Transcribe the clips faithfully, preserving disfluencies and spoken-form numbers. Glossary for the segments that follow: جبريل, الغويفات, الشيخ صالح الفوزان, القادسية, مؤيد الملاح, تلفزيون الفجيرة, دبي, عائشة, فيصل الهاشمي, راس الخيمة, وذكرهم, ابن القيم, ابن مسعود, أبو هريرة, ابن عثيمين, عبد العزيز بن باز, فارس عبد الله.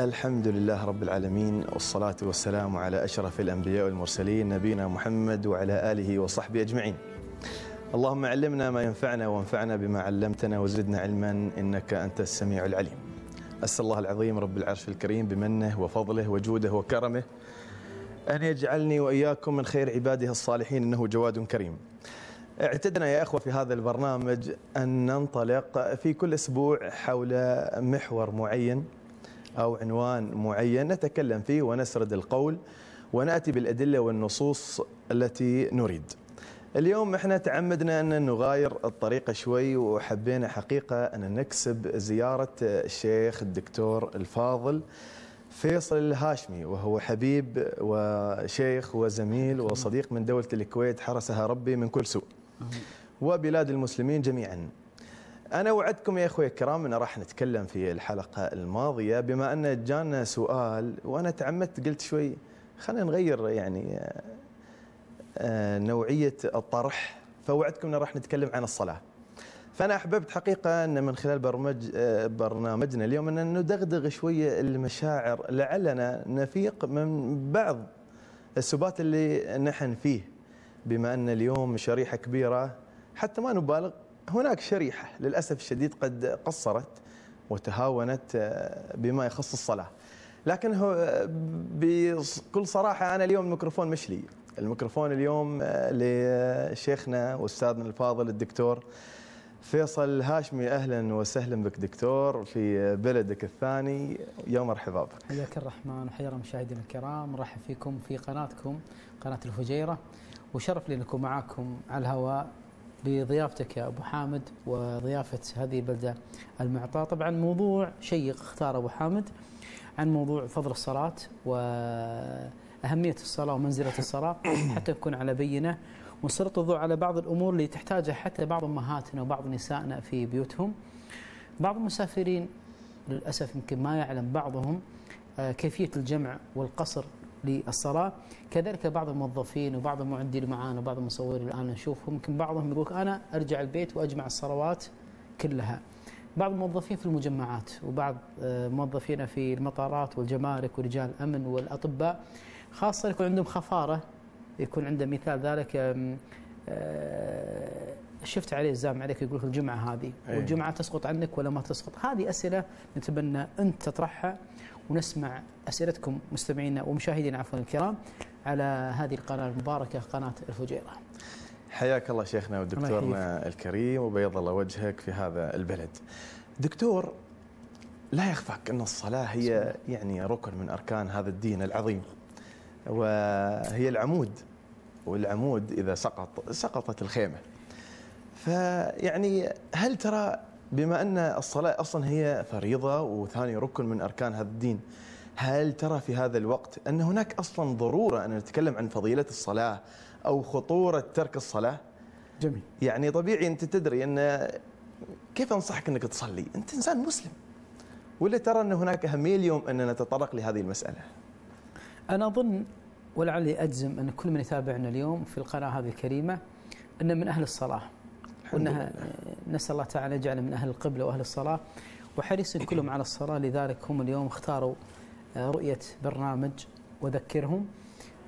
الحمد لله رب العالمين، والصلاة والسلام على أشرف الأنبياء والمرسلين، نبينا محمد وعلى آله وصحبه أجمعين. اللهم علمنا ما ينفعنا، وانفعنا بما علمتنا، وزدنا علما، إنك أنت السميع العليم. أسأل الله العظيم رب العرش الكريم بمنه وفضله وجوده وكرمه أن يجعلني وإياكم من خير عباده الصالحين، إنه جواد كريم. اعتدنا يا أخوة في هذا البرنامج أن ننطلق في كل أسبوع حول محور معين أو عنوان معين نتكلم فيه ونسرد القول ونأتي بالأدلة والنصوص التي نريد. اليوم احنا تعمدنا أن نغاير الطريقة شوي، وحبينا حقيقة أن نكسب زيارة الشيخ الدكتور الفاضل فيصل الهاشمي، وهو حبيب وشيخ وزميل وصديق من دولة الكويت، حرسها ربي من كل سوء، وبلاد المسلمين جميعا. أنا وعدكم يا أخوي الكرام أن راح نتكلم في الحلقة الماضية، بما أن جانا سؤال وأنا تعمدت قلت شوي خلينا نغير يعني نوعية الطرح، فوعدكم أن راح نتكلم عن الصلاة. فأنا أحببت حقيقة أن من خلال برمج برنامجنا اليوم أن ندغدغ شوية المشاعر، لعلنا نفيق من بعض السبات اللي نحن فيه، بما أن اليوم شريحة كبيرة، حتى ما نبالغ هناك شريحة للأسف الشديد قد قصرت وتهاونت بما يخص الصلاة. لكن هو بكل صراحة أنا اليوم الميكروفون مش لي، الميكروفون اليوم لشيخنا وأستاذنا الفاضل الدكتور فيصل الهاشمي. أهلا وسهلا بك دكتور في بلدك الثاني، يا مرحبا بك. حياك الرحمن وحيا مشاهدينا الكرام، نرحب فيكم في قناتكم قناة الفجيرة، وشرف لي نكون معاكم على الهواء بضيافتك يا أبو حامد وضيافة هذه البلدة المعطاة. طبعا موضوع شيق اختار أبو حامد، عن موضوع فضل الصلاة وأهمية الصلاة ومنزلة الصلاة، حتى نكون على بينة ونسلط الضوء على بعض الأمور اللي تحتاجها حتى بعض أمهاتنا وبعض نسائنا في بيوتهم. بعض المسافرين للأسف يمكن ما يعلم بعضهم كيفية الجمع والقصر للصلاة، كذلك بعض الموظفين وبعض المعدين معانا وبعض المصورين الآن نشوفهم، يمكن بعضهم يقول أنا أرجع البيت وأجمع الصلوات كلها. بعض الموظفين في المجمعات وبعض موظفين في المطارات والجمارك ورجال الأمن والأطباء، خاصة يكون عندهم خفارة، يكون عنده مثال ذلك شفت عليه الزام عليك يقول لك الجمعة هذه أيه. والجمعة تسقط عنك ولا ما تسقط؟ هذه أسئلة نتبنى أنت تطرحها، ونسمع أسئلتكم مستمعينا ومشاهدينا عفوا الكرام على هذه القناة المباركة قناة الفجيرة. حياك الله شيخنا ودكتورنا الكريم، وبيض الله وجهك في هذا البلد. دكتور، لا يخفاك أن الصلاة هي يعني ركن من أركان هذا الدين العظيم، وهي العمود، والعمود إذا سقط سقطت الخيمة. فيعني هل ترى بما أن الصلاة أصلا هي فريضة وثاني ركن من أركان هذا الدين، هل ترى في هذا الوقت أن هناك أصلا ضرورة أن نتكلم عن فضيلة الصلاة أو خطورة ترك الصلاة؟ جميل. يعني طبيعي أنت تدري أن كيف أنصحك أنك تصلي، أنت إنسان مسلم، ولا ترى أن هناك أهمية اليوم أن نتطرق لهذه المسألة؟ أنا أظن ولعلي أجزم أن كل من يتابعنا اليوم في القناة هذه الكريمة أن من أهل الصلاة، وأنها نسأل الله تعالى يجعل من أهل القبلة وأهل الصلاة، وحريص كلهم على الصلاة. لذلك هم اليوم اختاروا رؤية برنامج وذكرهم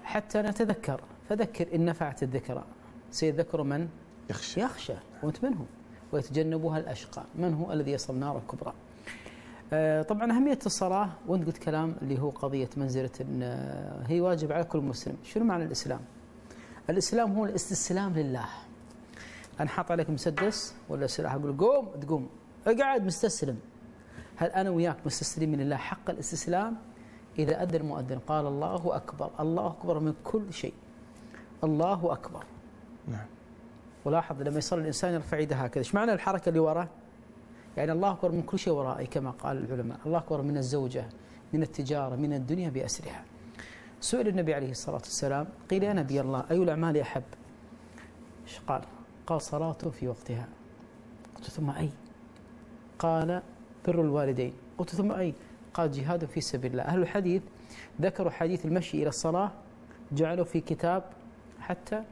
حتى نتذكر، فذكر إن نفعت الذكرى، سيذكر من يخشى يخشى وأنت منهم، ويتجنبها الأشقى من هو الذي يصل النار الكبرى. طبعا أهمية الصلاة، وأنت قلت كلام اللي هو قضية منزلة، هي واجب على كل مسلم. شنو معنى الإسلام؟ الإسلام هو الاستسلام لله. أنا حاط عليك مسدس ولا سلاح أقول قوم، تقوم، اقعد، مستسلم. هل أنا وياك مستسلمين لله حق الاستسلام؟ إذا أذن المؤذن قال الله أكبر، الله أكبر من كل شيء، الله أكبر. نعم. ولاحظ لما يصلي الإنسان يرفع يده هكذا، إيش معنى الحركة اللي وراه؟ يعني الله أكبر من كل شيء ورائي، كما قال العلماء، الله أكبر من الزوجة، من التجارة، من الدنيا بأسرها. سئل النبي عليه الصلاة والسلام، قيل يا نبي الله أي الأعمال أحب؟ إيش قال؟ قال صلاة في وقتها. قلت ثم أي؟ قال بر الوالدين. قلت ثم أي؟ قال جهاد في سبيل الله. أهل الحديث ذكروا حديث المشي إلى الصلاة، جعلوا في كتاب حتى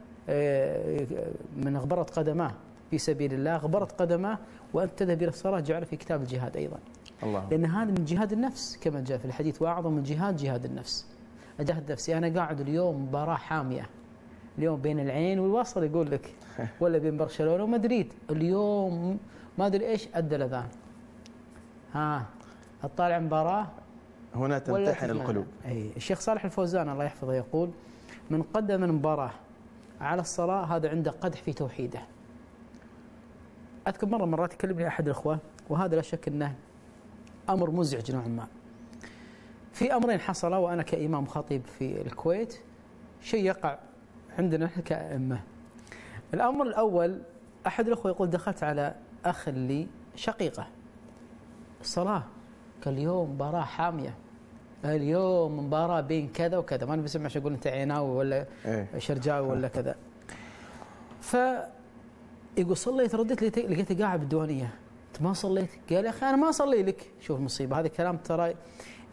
من غبرت قدماه في سبيل الله، غبرت قدماه وأن تذهب إلى الصلاة، جعلوا في كتاب الجهاد أيضا. الله. لأن هذا من جهاد النفس كما جاء في الحديث، وأعظم من جهاد جهاد النفس. جهاد نفسي، أنا قاعد اليوم مباراة حامية، اليوم بين العين والوصل يقول لك، ولا بين برشلونة ومدريد، اليوم ما أدري إيش أدى الأذان، ها هتطالع مباراة، هنا تمتحن القلوب. أي الشيخ صالح الفوزان الله يحفظه يقول: من قدم المباراة على الصلاة هذا عنده قدح في توحيده. أذكر مرة مرات كلمني أحد الأخوة، وهذا لا شك أنه أمر مزعج نوعا ما. في أمرين حصلا وأنا كإمام خطيب في الكويت، شيء يقع عندنا كأئمة. الأمر الأول، أحد الأخوة يقول: دخلت على أخ لي شقيقة الصلاة، قال اليوم مباراة حامية، اليوم مباراة بين كذا وكذا، ما أنا بسمع شو أقول، أنت عيناوي ولا إيه؟ شرجاوي ولا كذا. فيقول صليت، رديت لقيته قاعد بالديوانية. أنت ما صليت؟ قال يا أخي أنا ما أصلي لك. شوف المصيبة، هذا الكلام ترى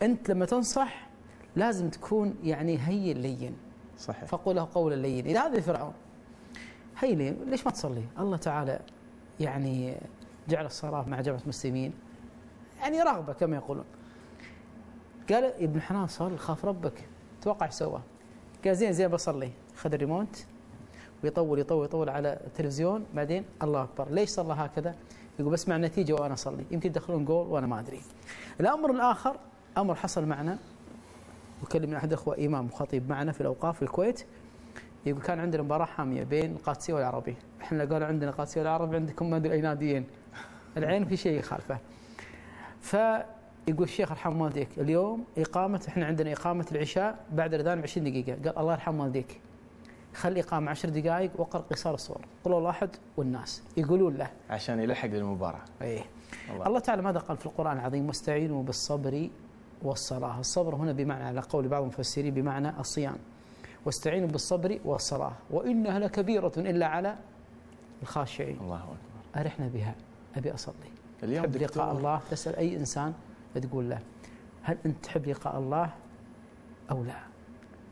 أنت لما تنصح لازم تكون يعني هين لين. صحيح. فقل له قولا لين. إلى هذا فرعون هين لين، ليش ما تصلي؟ الله تعالى يعني جعل الصلاة مع جماعة المسلمين يعني رغبة كما يقولون. قال ابن حنان صار خاف ربك، توقع ايش سوى؟ قال زين زين بصلي، خذ الريموت ويطول يطول يطول على التلفزيون، بعدين الله اكبر، ليش صلى هكذا؟ يقول بسمع النتيجه وانا اصلي، يمكن يدخلون جول وانا ما ادري. الامر الاخر امر حصل معنا، وكلمنا احد الاخوه امام خطيب معنا في الاوقاف في الكويت، يقول كان عندنا مباراه حاميه بين القادسيه والعربيه، احنا قالوا عندنا القادسيه والعربي، عندكم ما ادري اي ناديين، العين في شيء خالفه. ف يقول الشيخ ارحم والديك اليوم إقامة، احنا عندنا إقامة العشاء بعد الأذان بعشرين دقيقة، قال الله يرحم والديك خلي إقامة عشر دقائق وقر قصار الصور، قل الله أحد والناس يقولون له عشان يلحق للمباراة. إيه الله. الله تعالى ماذا قال في القرآن العظيم؟ واستعينوا بالصبر والصلاة. الصبر هنا بمعنى على قول بعض المفسرين بمعنى الصيام، واستعينوا بالصبر والصلاة وإنها لكبيرة إلا على الخاشعين. الله أكبر. أرحنا بها، أبي أصلي اليوم لقاء الله. تسأل أي إنسان تقول له هل أنت تحب لقاء الله أو لا؟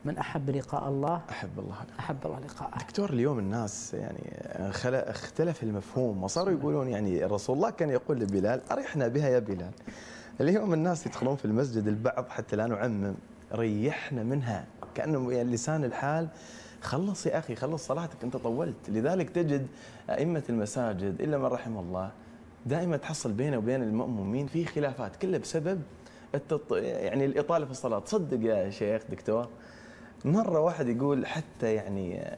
من أحب لقاء الله أحب الله أحب الله لقاءه. دكتور اليوم الناس يعني اختلف المفهوم، وصاروا يقولون يعني الرسول الله كان يقول لبلال أرحنا بها يا بلال. اليوم الناس يدخلون في المسجد، البعض حتى لا نعمم ريحنا منها، كأنه يعني لسان الحال خلص يا أخي خلص صلاتك أنت طولت. لذلك تجد أئمة المساجد إلا من رحم الله دائما تحصل بينه وبين المأمومين في خلافات، كلها بسبب التط... يعني الإطالة في الصلاة. تصدق يا شيخ دكتور مرة واحد يقول حتى يعني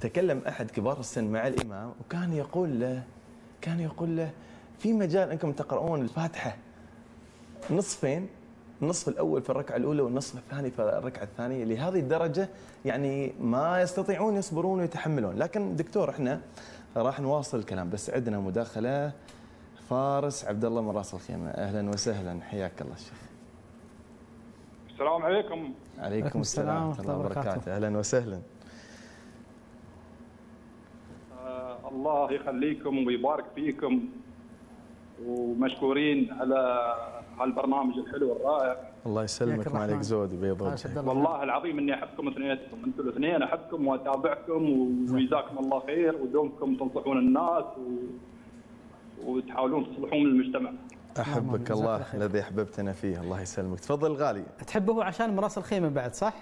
تكلم أحد كبار السن مع الإمام، وكان يقول له كان يقول له في مجال أنكم تقرؤون الفاتحة نصفين، النصف الأول في الركعة الأولى والنصف الثاني في الركعة الثانية، لهذه الدرجة يعني ما يستطيعون يصبرون ويتحملون. لكن دكتور احنا راح نواصل الكلام، بس عندنا مداخلة. فارس عبد الله من راس الخيمة، أهلا وسهلا، حياك الله الشيخ. السلام عليكم. عليكم السلام ورحمة الله وبركاته، أهلا وسهلا. آه الله يخليكم ويبارك فيكم، ومشكورين على هالبرنامج الحلو الرائع. الله يسلمك، ما عليك زود وبيض وجهك. والله العظيم اني احبكم اثنينكم، انتم الاثنين احبكم واتابعكم، وجزاكم الله خير، ودومكم تنصحون الناس و... وتحاولون تصلحون المجتمع. احبك الله الذي احببتنا فيه، الله يسلمك. تفضل غالي. تحبه عشان من راس الخيمه بعد صح؟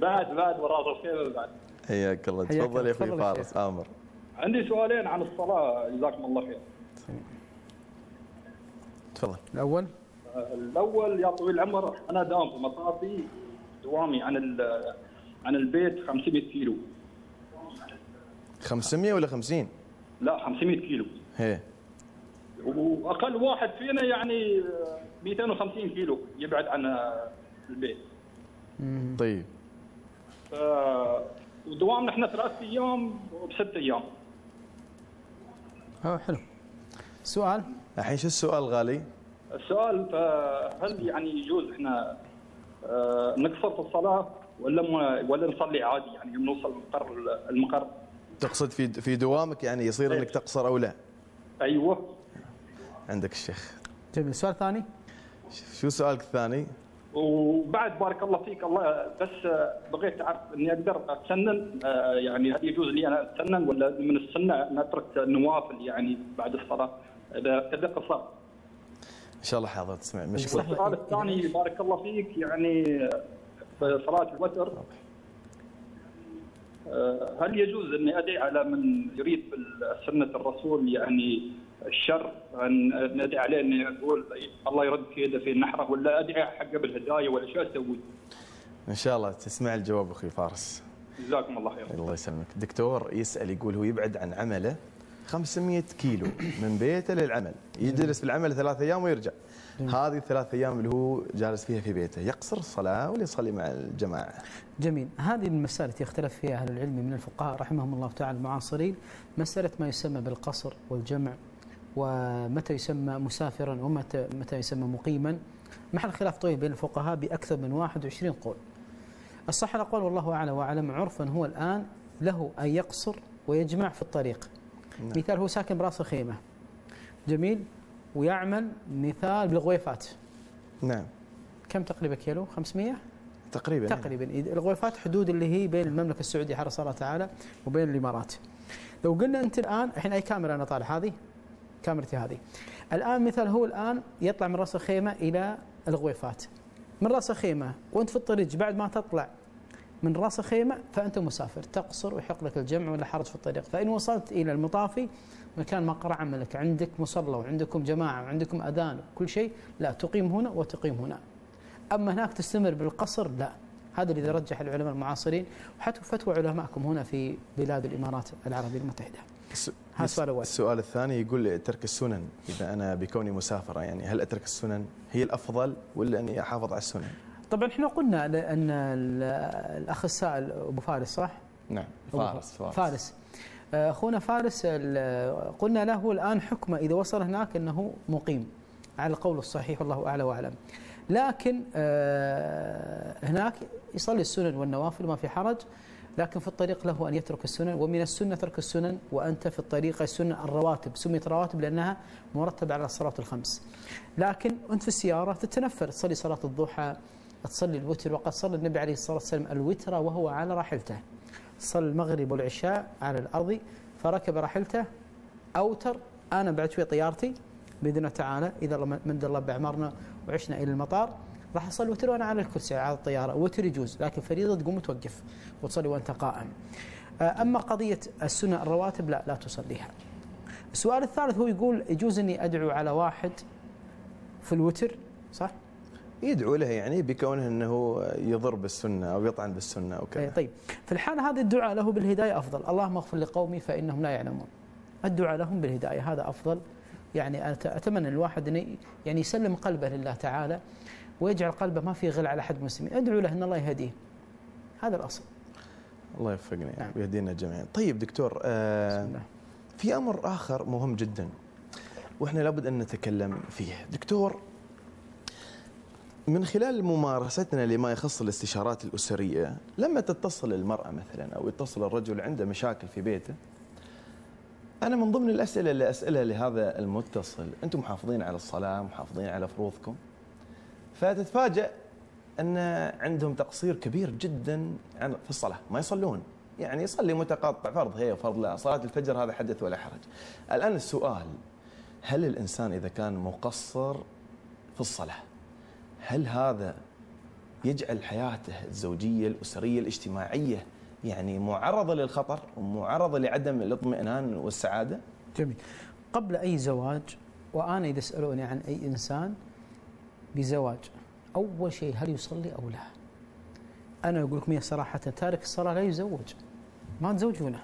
بعد بعد من راس الخيمه بعد. حياك الله، تفضل يا اخوي فارس. امر عندي سؤالين عن الصلاة جزاكم الله خير. تفضل. الأول الأول يا طويل العمر، أنا داوم في مطافي، دوامي عن عن البيت خمسمية كيلو. خمسمية ولا خمسين؟ لا خمسمية كيلو. إيه. وأقل واحد فينا يعني مئتين وخمسين كيلو يبعد عن البيت. امم طيب. ف... ودوامنا احنا ثلاث أيام بست أيام. اه حلو. سؤال الحين شو السؤال غالي؟ السؤال هل يعني يجوز احنا اه نقصر في الصلاه ولا ولا نصلي عادي يعني يوم نوصل المقر المقر تقصد في في دوامك يعني يصير انك تقصر او لا؟ ايوه. عندك الشيخ. جميل. سؤال ثاني؟ شو سؤالك الثاني؟ وبعد بارك الله فيك الله بس بغيت اعرف اني اقدر اتسنن، يعني هل يجوز لي انا اتسنن ولا من السنه انا اترك النوافل يعني بعد الصلاه اذا اذا قصرت؟ ان شاء الله حاضر تسمع مشكور. السؤال الثاني بارك الله فيك يعني في صلاه الوتر هل يجوز اني ادعي على من يريد سنه الرسول يعني الشر ان ادعي عليه اني اقول الله يرد كيده في نحره ولا ادعي حقه بالهدايه ولا شو اسوي؟ ان شاء الله تسمع الجواب اخوي فارس. جزاكم الله خير. الله يسلمك. دكتور يسال يقول هو يبعد عن عمله خمسمئة كيلو من بيته للعمل، يجلس بالعمل ثلاث ايام ويرجع. هذه الثلاث ايام اللي هو جالس فيها في بيته يقصر الصلاه ولا يصلي مع الجماعه؟ جميل، هذه المساله التي اختلف فيها اهل العلم من الفقهاء رحمهم الله تعالى المعاصرين، مساله ما يسمى بالقصر والجمع ومتى يسمى مسافرا ومتى متى يسمى مقيما، محل خلاف طويل بين الفقهاء باكثر من واحد وعشرين قول. الصح الاقوال والله اعلى واعلم، عرفا هو الان له ان يقصر ويجمع في الطريق. نعم. مثال هو ساكن براس الخيمه. جميل، ويعمل مثال بالغويفات. نعم. كم تقريبا كيلو؟ خمسمئة؟ تقريبا تقريبا، يعني. الغويفات حدود اللي هي بين المملكه السعوديه حرس الله تعالى وبين الامارات. لو قلنا انت الان الحين اي كاميرا انا طالع هذه؟ كاميرتي هذه. الان مثال هو الان يطلع من راس الخيمه الى الغويفات. من راس الخيمه وانت في الطريق بعد ما تطلع من راس الخيمه فانت مسافر، تقصر ويحق لك الجمع ولا حرج في الطريق، فان وصلت الى المطافي مكان مقر عملك، عندك مصلى وعندكم جماعه وعندكم اذان وكل شيء، لا تقيم هنا وتقيم هنا. اما هناك تستمر بالقصر لا، هذا الذي رجح العلماء المعاصرين وحتى فتوى علمائكم هنا في بلاد الامارات العربيه المتحده. هذا السؤال الاول. السؤال الثاني يقول ترك السنن، اذا انا بكوني مسافره يعني هل اترك السنن هي الافضل ولا اني احافظ على السنن؟ طبعا احنا قلنا ان الاخ السائل ابو فارس صح؟ نعم فارس فارس, فارس. اخونا فارس قلنا له الان حكمه اذا وصل هناك انه مقيم على القول الصحيح والله اعلى واعلم، لكن هناك يصلي السنن والنوافل ما في حرج، لكن في الطريق له ان يترك السنن، ومن السنه ترك السنن وانت في الطريق. السنن الرواتب، سميت رواتب لانها مرتبه على الصلوات الخمس، لكن انت في السياره تتنفل، تصلي صلاه الضحى، تصلي الوتر، وقد صلى النبي عليه الصلاه والسلام الوتر وهو على راحلته، صلى المغرب والعشاء على الارض فركب راحلته اوتر. انا بعد شوي طيارتي باذن الله تعالى اذا مد الله باعمارنا وعشنا الى المطار راح اصلي وتر وانا على الكرسي على الطياره، وتر يجوز لكن فريضه تقوم وتوقف وتصلي وانت قائم. اما قضيه السنه الرواتب لا لا تصليها. السؤال الثالث هو يقول يجوز اني ادعو على واحد في الوتر صح؟ يدعو له يعني بكونه انه يضر بالسنه او يطعن بالسنه وكذا. طيب في الحاله هذه الدعاء له بالهدايه افضل، اللهم اغفر لقومي فانهم لا يعلمون. الدعاء لهم بالهدايه هذا افضل، يعني اتمنى الواحد يعني يسلم قلبه لله تعالى ويجعل قلبه ما في غل على احد المسلمين، ادعو له ان الله يهديه. هذا الاصل. الله يوفقنا يعني. نعم. ويهدينا جميعا. طيب دكتور آه بسم الله. في امر اخر مهم جدا واحنا لابد ان نتكلم فيه، دكتور من خلال ممارستنا لما يخص الاستشارات الأسرية، لما تتصل المرأة مثلا أو يتصل الرجل عنده مشاكل في بيته، أنا من ضمن الأسئلة اللي أسألها لهذا المتصل أنتم محافظين على الصلاة، محافظين على فروضكم؟ فتتفاجأ أن عندهم تقصير كبير جدا عن في الصلاة، ما يصلون، يعني يصلي متقاطع، فرض هي وفرض لا، صلاة الفجر هذا حدث ولا حرج. الآن السؤال، هل الإنسان إذا كان مقصر في الصلاة هل هذا يجعل حياته الزوجية الأسرية الاجتماعية يعني معرضة للخطر ومعرضة لعدم الاطمئنان والسعادة؟ جميل. قبل أي زواج، وأنا إذا سألوني عن أي إنسان بزواج أول شيء هل يصلي أو لا؟ أنا أقول لكم يا صراحة تارك الصلاة لا يزوج، ما تزوجونه،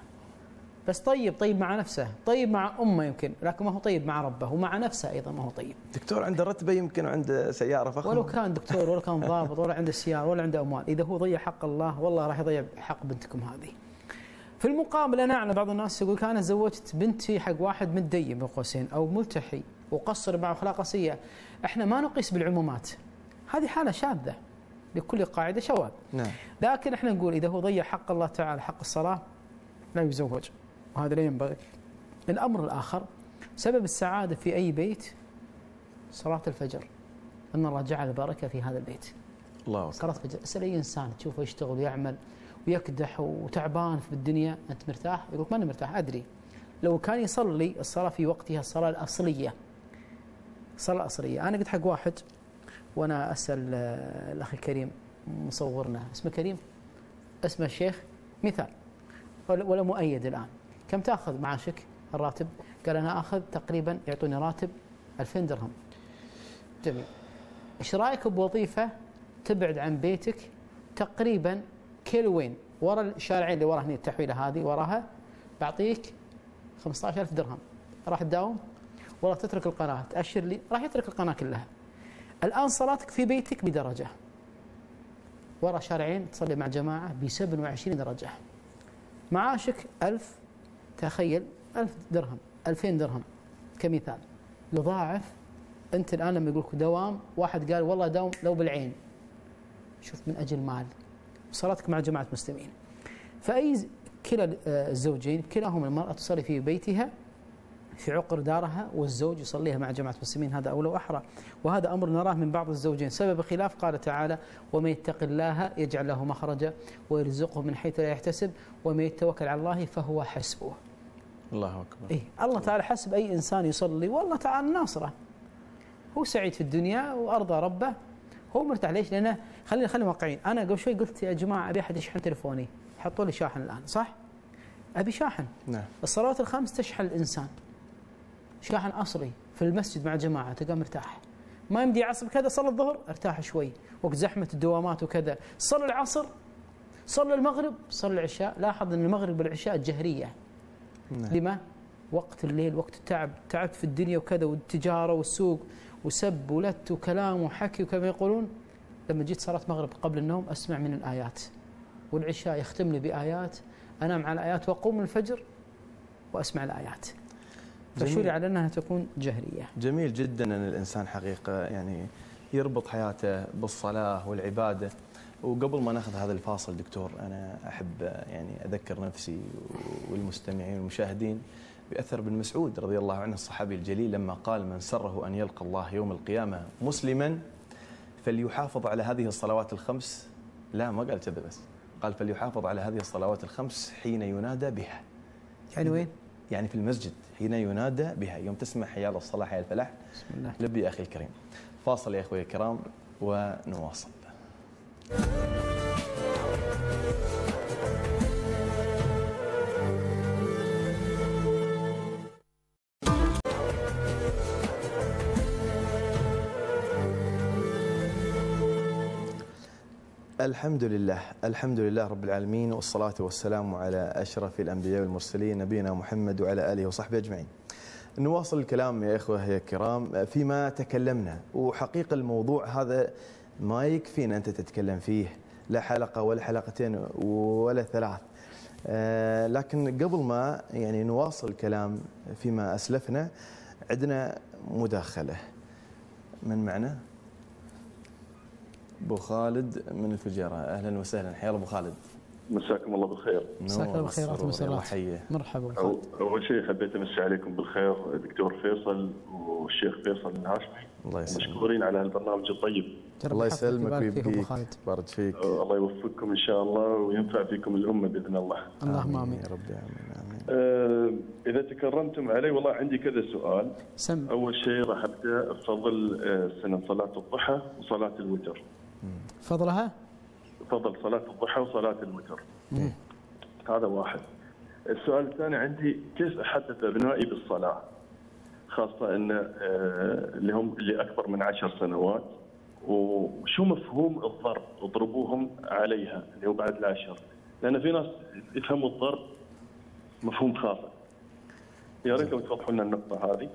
بس طيب طيب مع نفسه، طيب مع أمه يمكن، لكن ما هو طيب مع ربه ومع نفسه أيضا ما هو طيب. دكتور عنده رتبة يمكن وعنده سيارة فخمة، ولو كان دكتور ولا كان ضابط ولا عنده سيارة ولا عنده أموال، إذا هو ضيع حق الله والله راح يضيع حق بنتكم هذه. في المقابل أنا أعلم بعض الناس يقول أنا زوجت بنتي حق واحد متدين بين قوسين أو ملتحي وقصر مع أخلاقه سيئة. إحنا ما نقيس بالعمومات، هذه حالة شاذة، لكل قاعدة شواذ. نعم. لكن إحنا نقول إذا هو ضيع حق الله تعالى حق الصلاة لا يزوج، وهذا لا ينبغي. الأمر الآخر، سبب السعادة في أي بيت صلاة الفجر، أن الله جعل بركة في هذا البيت. الله اكبر. قررت اسال اي انسان تشوفه يشتغل ويعمل ويكدح وتعبان في الدنيا، انت مرتاح؟ يقول ماني مرتاح، ادري. لو كان يصلي الصلاه في وقتها، الصلاه الاصليه. الصلاه الاصليه، انا قلت حق واحد وانا اسال الاخ الكريم مصورنا، اسمه كريم، اسمه الشيخ مثال ولا مؤيد الان، كم تاخذ معاشك الراتب؟ قال انا اخذ تقريبا يعطوني راتب ألفين درهم. جميل. ايش رايك بوظيفه تبعد عن بيتك تقريبا كيلوين ورا الشارعين اللي ورا هنا، التحويله هذه وراها، بعطيك خمسة عشر ألف درهم، راح تداوم ولا تترك القناه؟ تاشر لي، راح يترك القناه كلها. الان صلاتك في بيتك بدرجه، ورا شارعين تصلي مع جماعه ب سبعة وعشرين درجه. معاشك ألف، تخيل ألف درهم، ألفين درهم كمثال، يضاعف. انت الان لما يقول لك دوام، واحد قال والله دوام لو بالعين، شوف، من اجل مال صلاتك مع جماعه مسلمين. فاي كلا الزوجين، كلاهما المراه تصلي في بيتها في عقر دارها، والزوج يصليها مع جماعه مسلمين، هذا اولى واحرى. وهذا امر نراه من بعض الزوجين سبب خلاف. قال تعالى: ومن يتق الله يجعل له مخرجا ويرزقه من حيث لا يحتسب ومن يتوكل على الله فهو حسبه. الله اكبر. إيه؟ الله تعالى حسب اي انسان يصلي، والله تعالى ناصره، هو سعيد في الدنيا وارضى ربه، هو مرتاح. ليش؟ لانه خلينا خلينا واقعيين. انا قبل شوي قلت يا جماعه ابي احد يشحن تلفوني، حطوا لي شاحن الان، صح؟ ابي شاحن. نعم. الصلوات الخمس تشحن الانسان. شاحن اصلي في المسجد مع جماعه، تلقاه مرتاح. ما يمدي يعصب كذا، صلى الظهر ارتاح شوي وقت زحمه الدوامات وكذا، صلى العصر، صلى المغرب، صلى العشاء. لاحظ ان المغرب والعشاء جهريه. نعم. لما؟ وقت الليل، وقت التعب، تعبت في الدنيا وكذا، والتجاره والسوق وسب ولت وكلام وحكي وكما يقولون. لما جيت صلاة مغرب قبل النوم أسمع من الآيات، والعشاء يختم لي بآيات، أنام على آيات، وأقوم الفجر وأسمع الآيات. فشرع على أنها تكون جهرية. جميل جدا أن الإنسان حقيقة يعني يربط حياته بالصلاة والعبادة. وقبل ما ناخذ هذا الفاصل دكتور، أنا أحب يعني أذكر نفسي والمستمعين والمشاهدين بأثر بن مسعود رضي الله عنه الصحابي الجليل، لما قال: من سره أن يلقى الله يوم القيامة مسلما فليحافظ على هذه الصلوات الخمس. لا، ما قال كذا بس، قال فليحافظ على هذه الصلوات الخمس حين ينادى بها. يعني وين؟ يعني في المسجد حين ينادى بها، يوم تسمع حيال الصلاة حيال الفلاح. بسم الله. لبي يا أخي الكريم. فاصل يا أخوي الكرام ونواصل. الحمد لله، الحمد لله رب العالمين، والصلاة والسلام على أشرف الأنبياء والمرسلين، نبينا محمد وعلى آله وصحبه أجمعين. نواصل الكلام يا إخوة يا كرام فيما تكلمنا، وحقيقة الموضوع هذا ما يكفينا أنت تتكلم فيه لا حلقة ولا حلقتين ولا ثلاث. لكن قبل ما يعني نواصل الكلام فيما أسلفنا، عندنا مداخلة من معنا أبو خالد من الفجيرة. أهلا وسهلا، حيا الله أبو خالد. مساكم الله بالخير. مساكم الله بالخيرات والمسرات. مرحبا أبو خالد. أول شيء حبيت أمسي عليكم بالخير دكتور فيصل والشيخ فيصل الهاشمي، الله يسلمك، مشكورين على هالبرنامج الطيب. الله يسلمك ويبقيك، بارك فيك. الله يوفقكم إن شاء الله وينفع فيكم الأمة بإذن الله. اللهم آمين يا رب، آمين آمين. آه إذا تكرمتم علي، والله عندي كذا سؤال. سم. أول شيء راح أبدأ بفضل آه سنة صلاة الضحى وصلاة الوتر. فضلها؟ فضل صلاة الضحى وصلاة الوتر. هذا واحد. السؤال الثاني عندي: كيف أحدث أبنائي بالصلاة؟ خاصة أن اللي هم اللي أكبر من عشر سنوات، وشو مفهوم الضرب؟ اضربوهم عليها اللي هو بعد العشر، لأن في ناس يفهموا الضرب مفهوم خاطئ. يا ريت لو توضحوا لنا النقطة هذه.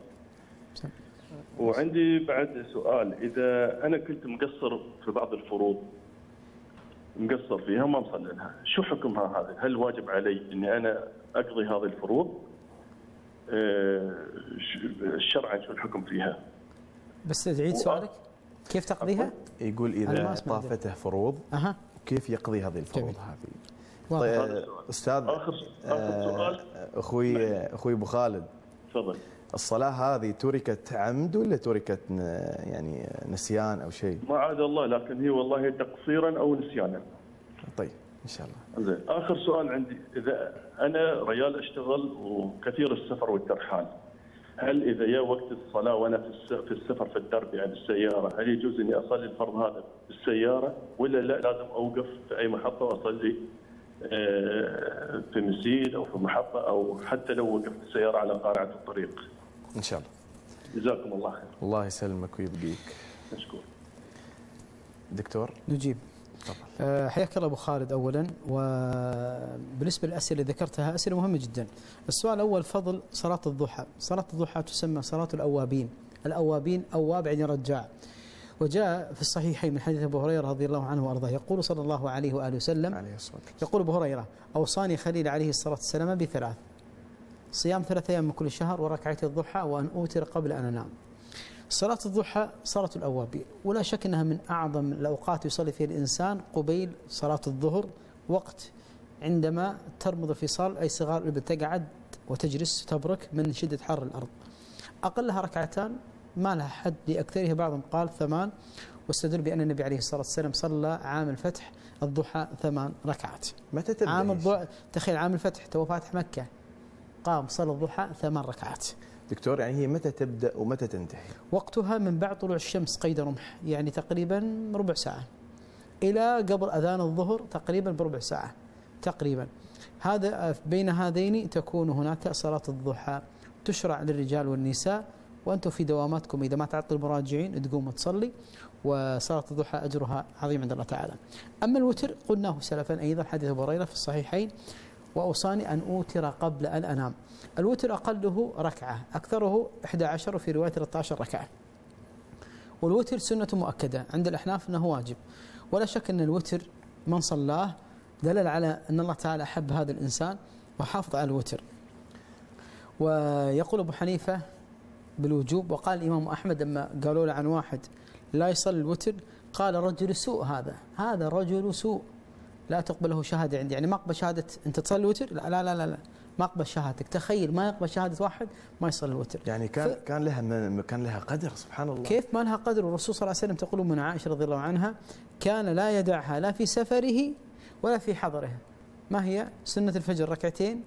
وعندي بعد سؤال: إذا أنا كنت مقصر في بعض الفروض، مقصر فيها وما مصلي لها، شو حكمها هذه؟ هل واجب علي إني أنا أقضي هذه الفروض؟ الشرع شو الحكم فيها؟ بس تعيد سؤالك؟ كيف تقضيها؟ يقول إذا طافته فروض أه. كيف يقضي هذه الفروض هذه؟ طيب أستاذ، آخر آخر سؤال. أخوي أخوي أبو خالد، تفضل. الصلاة هذه تركت عمد ولا تركت يعني نسيان أو شيء؟ ما عاد الله، لكن هي والله تقصيرا أو نسيانا. طيب إن شاء الله. زين، آخر سؤال عندي، إذا أنا ريال أشتغل وكثير السفر والترحال، هل إذا جاء وقت الصلاة وأنا في السفر في التربية بالسيارة، هل يجوز إني أصلي الفرض هذا بالسيارة ولا لا لازم أوقف في أي محطة وأصلي في مسجد أو في محطة أو حتى لو وقفت السيارة على قارعة الطريق؟ إن شاء الله. جزاكم الله خير. الله يسلمك ويبقيك. مشكور. دكتور نجيب. طبعا. حياك الله ابو خالد. اولا وبالنسبه للاسئله اللي ذكرتها اسئله مهمه جدا. السؤال الاول، فضل صلاه الضحى، صلاه الضحى تسمى صلاه الاوابين، الاوابين اواب يعني رجاع. وجاء في الصحيحين من حديث ابو هريره رضي الله عنه وارضاه يقول صلى الله عليه واله وسلم عليه الصلاه والسلام، يقول ابو هريره: اوصاني خليل عليه الصلاه والسلام بثلاث، صيام ثلاث ايام من كل شهر وركعتي الضحى وان اوتر قبل ان انام. صلاة الضحى صلاة الأوابين، ولا شك أنها من أعظم الأوقات يصلي فيها الإنسان قبيل صلاة الظهر، وقت عندما ترمض الفصال أي صغار الإبل، تقعد وتجلس تبرك من شدة حر الأرض. أقلها ركعتان ما لها حد، لأكثرها بعضهم قال ثمان، واستدل بأن النبي عليه الصلاة والسلام صلى عام الفتح الضحى ثمان ركعات. متى تبدأ؟ عام الضحى، تخيل عام الفتح تو فاتح مكة، قام صلى الضحى ثمان ركعات. دكتور يعني هي متى تبدأ ومتى تنتهي؟ وقتها من بعد طلوع الشمس قيد رمح، يعني تقريبا ربع ساعة، إلى قبل أذان الظهر تقريبا بربع ساعة تقريبا. هذا بين هذين تكون هناك صلاة الضحى، تشرع للرجال والنساء، وأنتم في دواماتكم إذا ما تعطل المراجعين تقوم وتصلي، وصلاة الضحى أجرها عظيم عند الله تعالى. أما الوتر قلناه سلفا أيضا، حديث أبو هريرة في الصحيحين: وأوصاني أن أوتر قبل أن أنام. الوتر أقله ركعة، أكثره إحدى عشرة وفي رواية ثلاث عشرة ركعة. والوتر سنة مؤكدة عند الأحناف أنه واجب، ولا شك أن الوتر من صلاه دلل على أن الله تعالى أحب هذا الإنسان وحافظ على الوتر. ويقول أبو حنيفة بالوجوب، وقال الإمام أحمد لما قالوا له عن واحد لا يصلي الوتر قال: رجل سوء هذا، هذا رجل سوء لا تقبله شهادة عندي. يعني ما أقبل شهادة أنت تصلي الوتر، لا لا لا, لا. ما أقبل شهادتك. تخيل ما يقبل شهادة واحد ما يصلي الوتر. يعني كان ف... كان لها كان لها قدر، سبحان الله كيف ما لها قدر. والرسول صلى الله عليه وسلم تقول من عائشة رضي الله عنها: كان لا يدعها لا في سفره ولا في حضره. ما هي؟ سنة الفجر ركعتين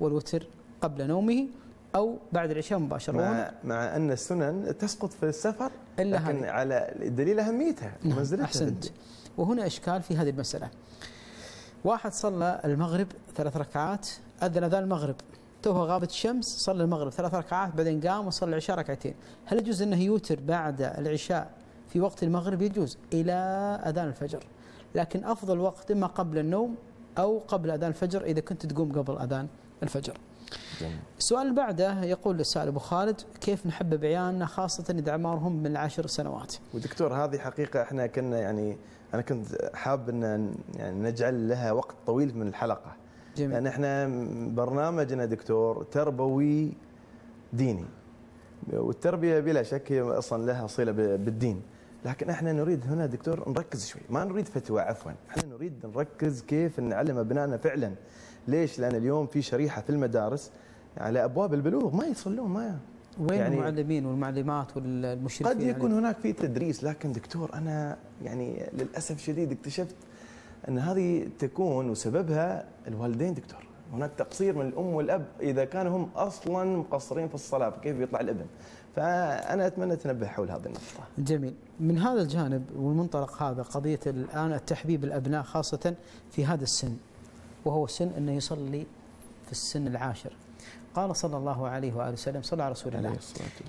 والوتر قبل نومه أو بعد العشاء مباشرة، مع, مع أن السنن تسقط في السفر، لكن هاي. على دليل أهميتها منزلتها. أحسنت. وهنا إشكال في هذه المسألة. واحد صلى المغرب ثلاث ركعات، أذن أذان المغرب توه غابت الشمس، صلى المغرب ثلاث ركعات، بعدين قام وصلى العشاء ركعتين. هل يجوز أنه يوتر بعد العشاء في وقت المغرب؟ يجوز إلى أذان الفجر، لكن أفضل وقت إما قبل النوم أو قبل أذان الفجر إذا كنت تقوم قبل أذان الفجر. السؤال اللي بعده يقول السائل أبو خالد: كيف نحبب عيالنا خاصة إذا أعمارهم من العشر سنوات؟ ودكتور هذه حقيقة إحنا كنا يعني أنا كنت حاب أن يعني نجعل لها وقت طويل من الحلقة. جميل. لأن إحنا برنامجنا دكتور تربوي ديني، والتربية بلا شك هي أصلا لها صلة بالدين، لكن إحنا نريد هنا دكتور نركز شوي، ما نريد فتوى عفوا، إحنا نريد نركز كيف نعلم أبنائنا فعلا. ليش؟ لأن اليوم في شريحة في المدارس على أبواب البلوغ ما يصلون، ما وين يعني المعلمين والمعلمات والمشرفين؟ قد يكون هناك في تدريس، لكن دكتور أنا يعني للأسف شديد اكتشفت أن هذه تكون وسببها الوالدين دكتور. هناك تقصير من الأم والأب إذا كانوا هم أصلا مقصرين في الصلاة، كيف يطلع الابن؟ فأنا أتمنى تنبه حول هذه النقطة. جميل. من هذا الجانب والمنطلق هذا قضية الآن التحبيب الأبناء خاصة في هذا السن، وهو سن أنه يصلي في السن العاشر. قال صلى الله عليه وآله وسلم، صلى على رسول الله،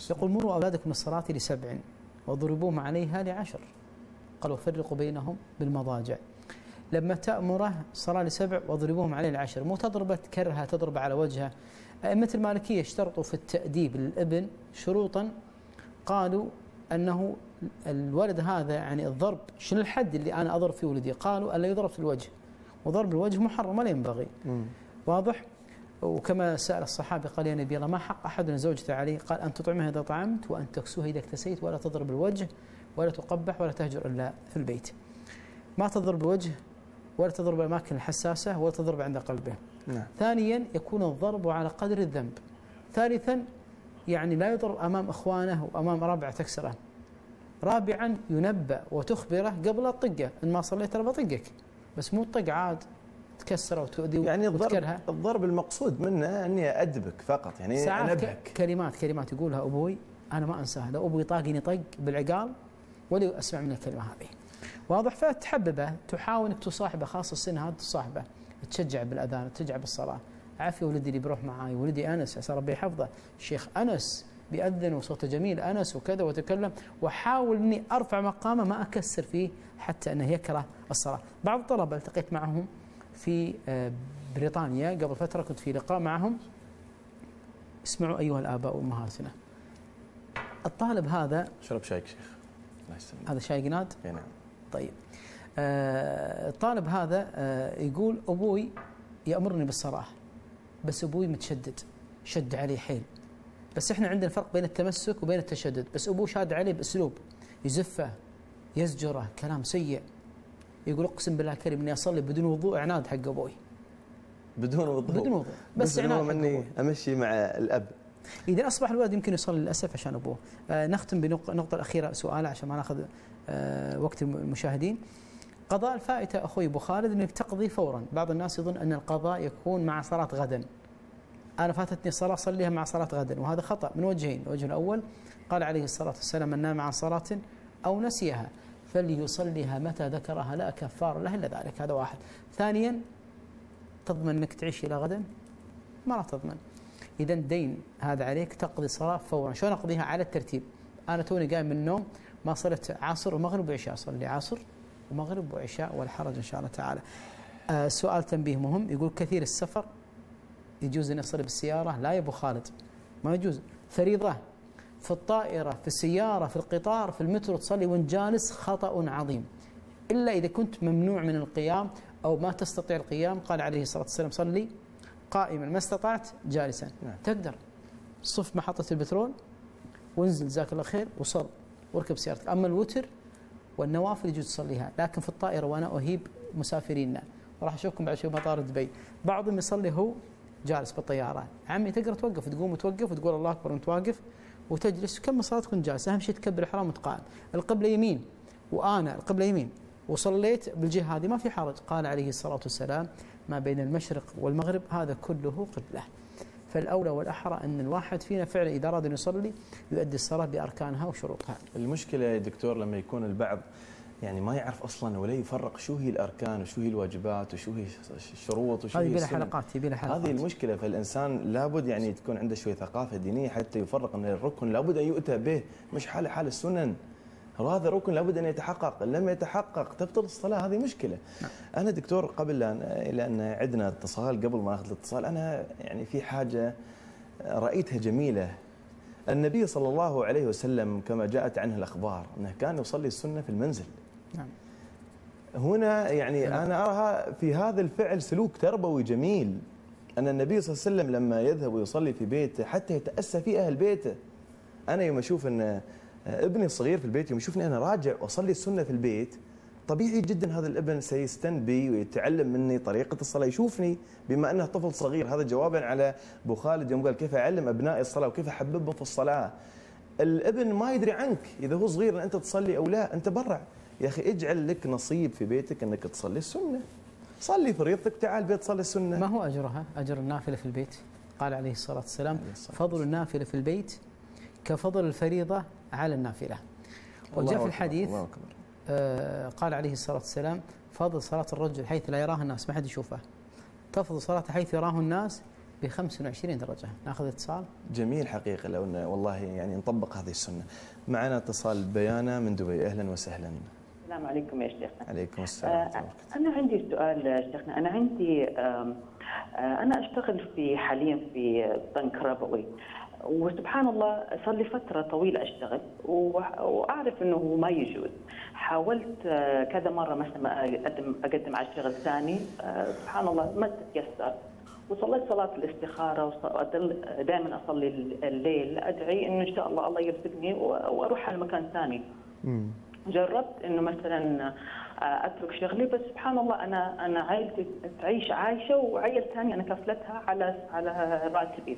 يقول: مروا أولادكم من الصلاة لسبع وضربوهم عليها لعشر، قالوا: فرقوا بينهم بالمضاجع. لما تأمره صلاة لسبع وضربوهم عليها لعشر، مو تضربة كرها تضرب على وجهها. أئمة المالكية اشترطوا في التأديب للابن شروطا، قالوا أنه الولد هذا يعني الضرب، شنو الحد اللي أنا أضرب في ولدي؟ قالوا: ألا يضرب في الوجه، وضرب الوجه محرم ولا ينبغي. مم. واضح. وكما سأل الصحابي قال: يا نبي الله، ما حق أحد زوجته عليه؟ قال: أن تطعمها إذا طعمت، وأن تكسوها إذا اكتسيت، ولا تضرب الوجه، ولا تقبح، ولا تهجر إلا في البيت. ما تضرب الوجه، ولا تضرب الأماكن الحساسة، ولا تضرب عند قلبه. نعم. ثانيا يكون الضرب على قدر الذنب. ثالثا يعني لا يضر أمام إخوانه وأمام ربعه تكسره. رابعا ينبأ وتخبره قبل الطقة، إن ما صليت ترى بطقك، بس مو الطق عاد تكسره وتؤذي. يعني الضرب, الضرب المقصود منه أني أدبك فقط، يعني أنبهك. كلمات كلمات يقولها أبوي أنا ما أنساها، لو أبوي طاقني طق بالعقال ولا أسمع من الكلمة هذه. واضح؟ فتحببه، تحاول أنك تصاحبه، خاصة السن هذا تصاحبه، تشجع بالأذان، تشجع بالصلاة. عافية ولدي اللي بروح معاي، ولدي أنس عسى ربي يحفظه، الشيخ أنس بيأذن وصوته جميل، أنس وكذا وتكلم، وحاول إني أرفع مقامه ما أكسر فيه حتى أنه يكره الصلاة. بعض الطلبة التقيت معهم في بريطانيا قبل فترة، كنت في لقاء معهم. اسمعوا أيها الآباء وأمهاتنا، الطالب هذا شرب شايك شيخ، الله يسلمك، هذا شاي قناد؟ نعم. طيب آه الطالب هذا آه يقول أبوي يأمرني بالصلاة، بس أبوي متشدد، شد عليه حيل. بس إحنا عندنا فرق بين التمسك وبين التشدد، بس أبوه شاد عليه بأسلوب يزفه، يزجره، كلام سيء. يقول أقسم بالله كريم إني أصلي بدون وضوء، عناد حق أبوي. بدون وضوء؟ بدون وضوء، بس عناد مني أمشي مع الأب. إذا أصبح الولد يمكن يصلي للأسف عشان أبوه. آه نختم بنقطة الأخيرة سؤال عشان ما ناخذ آه وقت المشاهدين. قضاء الفائتة أخوي أبو خالد، أنك تقضي فورا. بعض الناس يظن أن القضاء يكون مع صلاة غدا. أنا فاتتني صلاة صليها مع صلاة غدا، وهذا خطأ من وجهين. الوجه الأول قال عليه الصلاة والسلام من نام عن صلاة أو نسيها فليصليها متى ذكرها، لا كفار له إلا ذلك. هذا واحد. ثانيا تضمن أنك تعيش إلى غدا؟ ما لا تضمن. إذا دين هذا عليك، تقضي صلاة فورا. شلون أقضيها؟ على الترتيب. أنا توني قايم من النوم، ما صلت عصر ومغرب وعشاء، صلي عصر ومغرب وعشاء والحرج إن شاء الله تعالى. آه سؤال تنبيه مهم، يقول كثير السفر يجوز أن يصلي بالسيارة؟ لا يا أبو خالد ما يجوز. فريضة في الطائرة، في السيارة، في القطار، في المترو تصلي وأنت جالس خطأ عظيم، إلا إذا كنت ممنوع من القيام أو ما تستطيع القيام. قال عليه الصلاة والسلام صلي قائما ما استطعت جالسا. نعم. تقدر صف محطة البترول وانزل جزاك الله خير وصل واركب سيارتك. أما الوتر والنوافل يجوز تصليها، لكن في الطائرة وأنا أهيب مسافريننا، وراح أشوفكم بعد شوي مطار دبي، بعضهم يصلي هو جالس بالطيارة. عمي تقدر توقف، تقوم وتوقف وتقول الله أكبر وأنت واقف، وتجلس كم صلاتك وأنت جالس. أهم شيء تكبر الحرام وتقال القبلة يمين وأنا القبلة يمين وصليت بالجهة هذه ما في حرج. قال عليه الصلاة والسلام ما بين المشرق والمغرب هذا كله قبلة. فالأولى والأحرى أن الواحد فينا فعلا إذا أراد أن يصلي يؤدي الصلاة بأركانها وشروطها. المشكلة يا دكتور لما يكون البعض يعني ما يعرف أصلا ولا يفرق شو هي الأركان وشو هي الواجبات وشو هي الشروط وشو هي السنن. هذه حلقات يبي لها حلقات. هذه المشكلة. فالإنسان لابد يعني تكون عنده شوية ثقافة دينية حتى يفرق أن الركن لابد أن يؤتى به، مش حاله حال السنن. وهذا ركن لابد أن يتحقق، لما يتحقق تبطل الصلاة، هذه مشكلة. أنا دكتور قبل أن لأن عندنا اتصال، قبل ما ناخذ الاتصال أنا يعني في حاجة رأيتها جميلة. النبي صلى الله عليه وسلم كما جاءت عنه الأخبار أنه كان يصلي السنة في المنزل. نعم. هنا يعني أنا أراها في هذا الفعل سلوك تربوي جميل، أن النبي صلى الله عليه وسلم لما يذهب ويصلي في بيته حتى يتأسى فيه أهل بيته. أنا يوم أشوف أن ابني الصغير في البيت يوم يشوفني أنا راجع وأصلي السنة في البيت، طبيعي جدا هذا الابن سيستن بي ويتعلم مني طريقة الصلاة، يشوفني بما أنه طفل صغير. هذا جوابا على أبو خالد يوم قال كيف أعلم أبنائي الصلاة وكيف أحببهم في الصلاة. الابن ما يدري عنك إذا هو صغير أن أنت تصلي أو لا، أنت برع يا أخي، اجعل لك نصيب في بيتك أنك تصلي السنة، صلي فريضتك تعال البيت صلي السنة. ما هو أجرها؟ أجر النافلة في البيت. قال عليه الصلاة والسلام فضل النافلة في البيت كفضل الفريضة على النافلة. وجاء في الحديث الله أكبر. آه قال عليه الصلاة والسلام فضل صلاة الرجل حيث لا يراها الناس، ما حد يشوفه، تفضل صلاته حيث يراه الناس ب خمسة وعشرين درجة. ناخذ اتصال جميل حقيقة، لو أن والله يعني نطبق هذه السنة. معنا اتصال بيانا من دبي، أهلا وسهلا. السلام عليكم يا شيخنا. عليكم السلام. آه أنا عندي سؤال يا شيخنا، أنا عندي آه أنا أشتغل في حاليا في بنك ربوي، وسبحان الله صار لي فترة طويلة أشتغل وأعرف أنه ما يجوز. حاولت كذا مرة مثلا أقدم أقدم على الشغل ثاني، سبحان الله ما تتيسر. وصليت صلاة الاستخارة ودائما أصلي الليل، أدعي أنه إن شاء الله الله يرزقني وأروح على مكان ثاني. جربت أنه مثلا أترك شغلي، بس سبحان الله أنا أنا عائلتي تعيش عايشة وعائلة ثانية أنا كفلتها على على راتبي.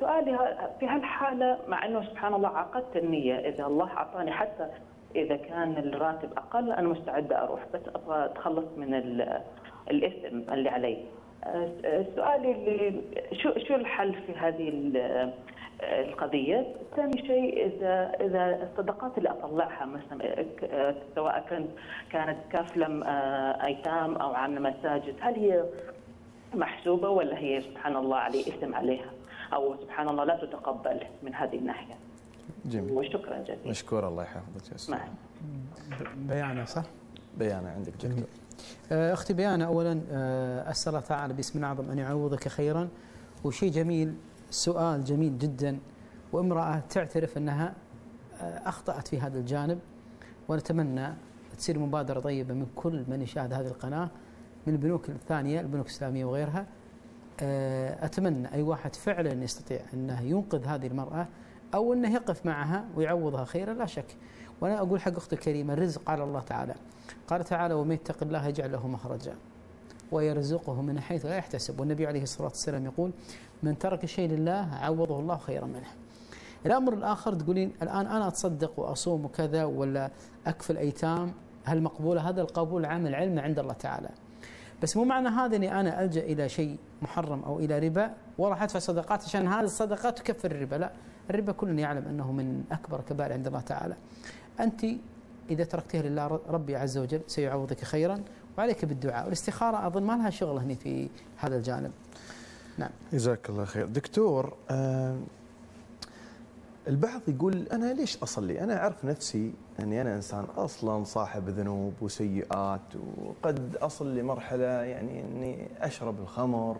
سؤالي في هالحالة، مع أنه سبحان الله عقدت النية، إذا الله أعطاني حتى إذا كان الراتب أقل أنا مستعدة أروح، بس أبغى أتخلص من الإثم اللي علي. سؤالي اللي شو شو الحل في هذه القضية؟ ثاني شيء إذا إذا الصدقات اللي أطلعها مثلا سواء كانت كانت كافلة أيتام أو عن مساجد، هل هي محسوبة ولا هي سبحان الله عليه إثم عليها أو سبحان الله لا تتقبل من هذه الناحية؟ جميل، وشكرا جزيلا. مشكور، الله يحفظك يا أستاذ. بيانا صح؟ بيانا عندك دكتور. أختي بيانا، أولا أسأل الله تعالى باسم الأعظم أن يعوضك خيرا، وشيء جميل، سؤال جميل جدا، وامرأة تعترف أنها أخطأت في هذا الجانب، ونتمنى تصير مبادرة طيبة من كل من يشاهد هذه القناة من البنوك الثانية، البنوك الإسلامية وغيرها. أتمنى أي واحد فعلا يستطيع أنه ينقذ هذه المرأة أو أنه يقف معها ويعوضها خيرا لا شك. وأنا أقول حق أختي الكريمة، الرزق على الله تعالى، قال تعالى: ومن يتق الله يجعل له مخرجا ويرزقه من حيث لا يحتسب. والنبي عليه الصلاة والسلام يقول: من ترك شيء لله عوضه الله خيرا منه. الأمر الآخر تقولين الآن أنا أتصدق وأصوم وكذا ولا أكفل أيتام، هل مقبولة؟ هذا القبول عام العلم عند الله تعالى، بس مو معنى هذا أني أنا ألجأ إلى شيء محرم أو إلى ربا وراح أدفع صدقات عشان هذه الصدقات تكفر الربا. لا، الربا كلنا يعلم أنه من أكبر كبائر عند الله تعالى. أنت إذا تركتها لله ربي عز وجل سيعوضك خيرا، وعليك بالدعاء والاستخارة، أظن ما لها شغل هنا في هذا الجانب. نعم، جزاك الله خير دكتور. آه البعض يقول أنا ليش أصلي؟ أنا أعرف نفسي أني أنا إنسان أصلا صاحب ذنوب وسيئات، وقد أصل لمرحلة يعني أني أشرب الخمر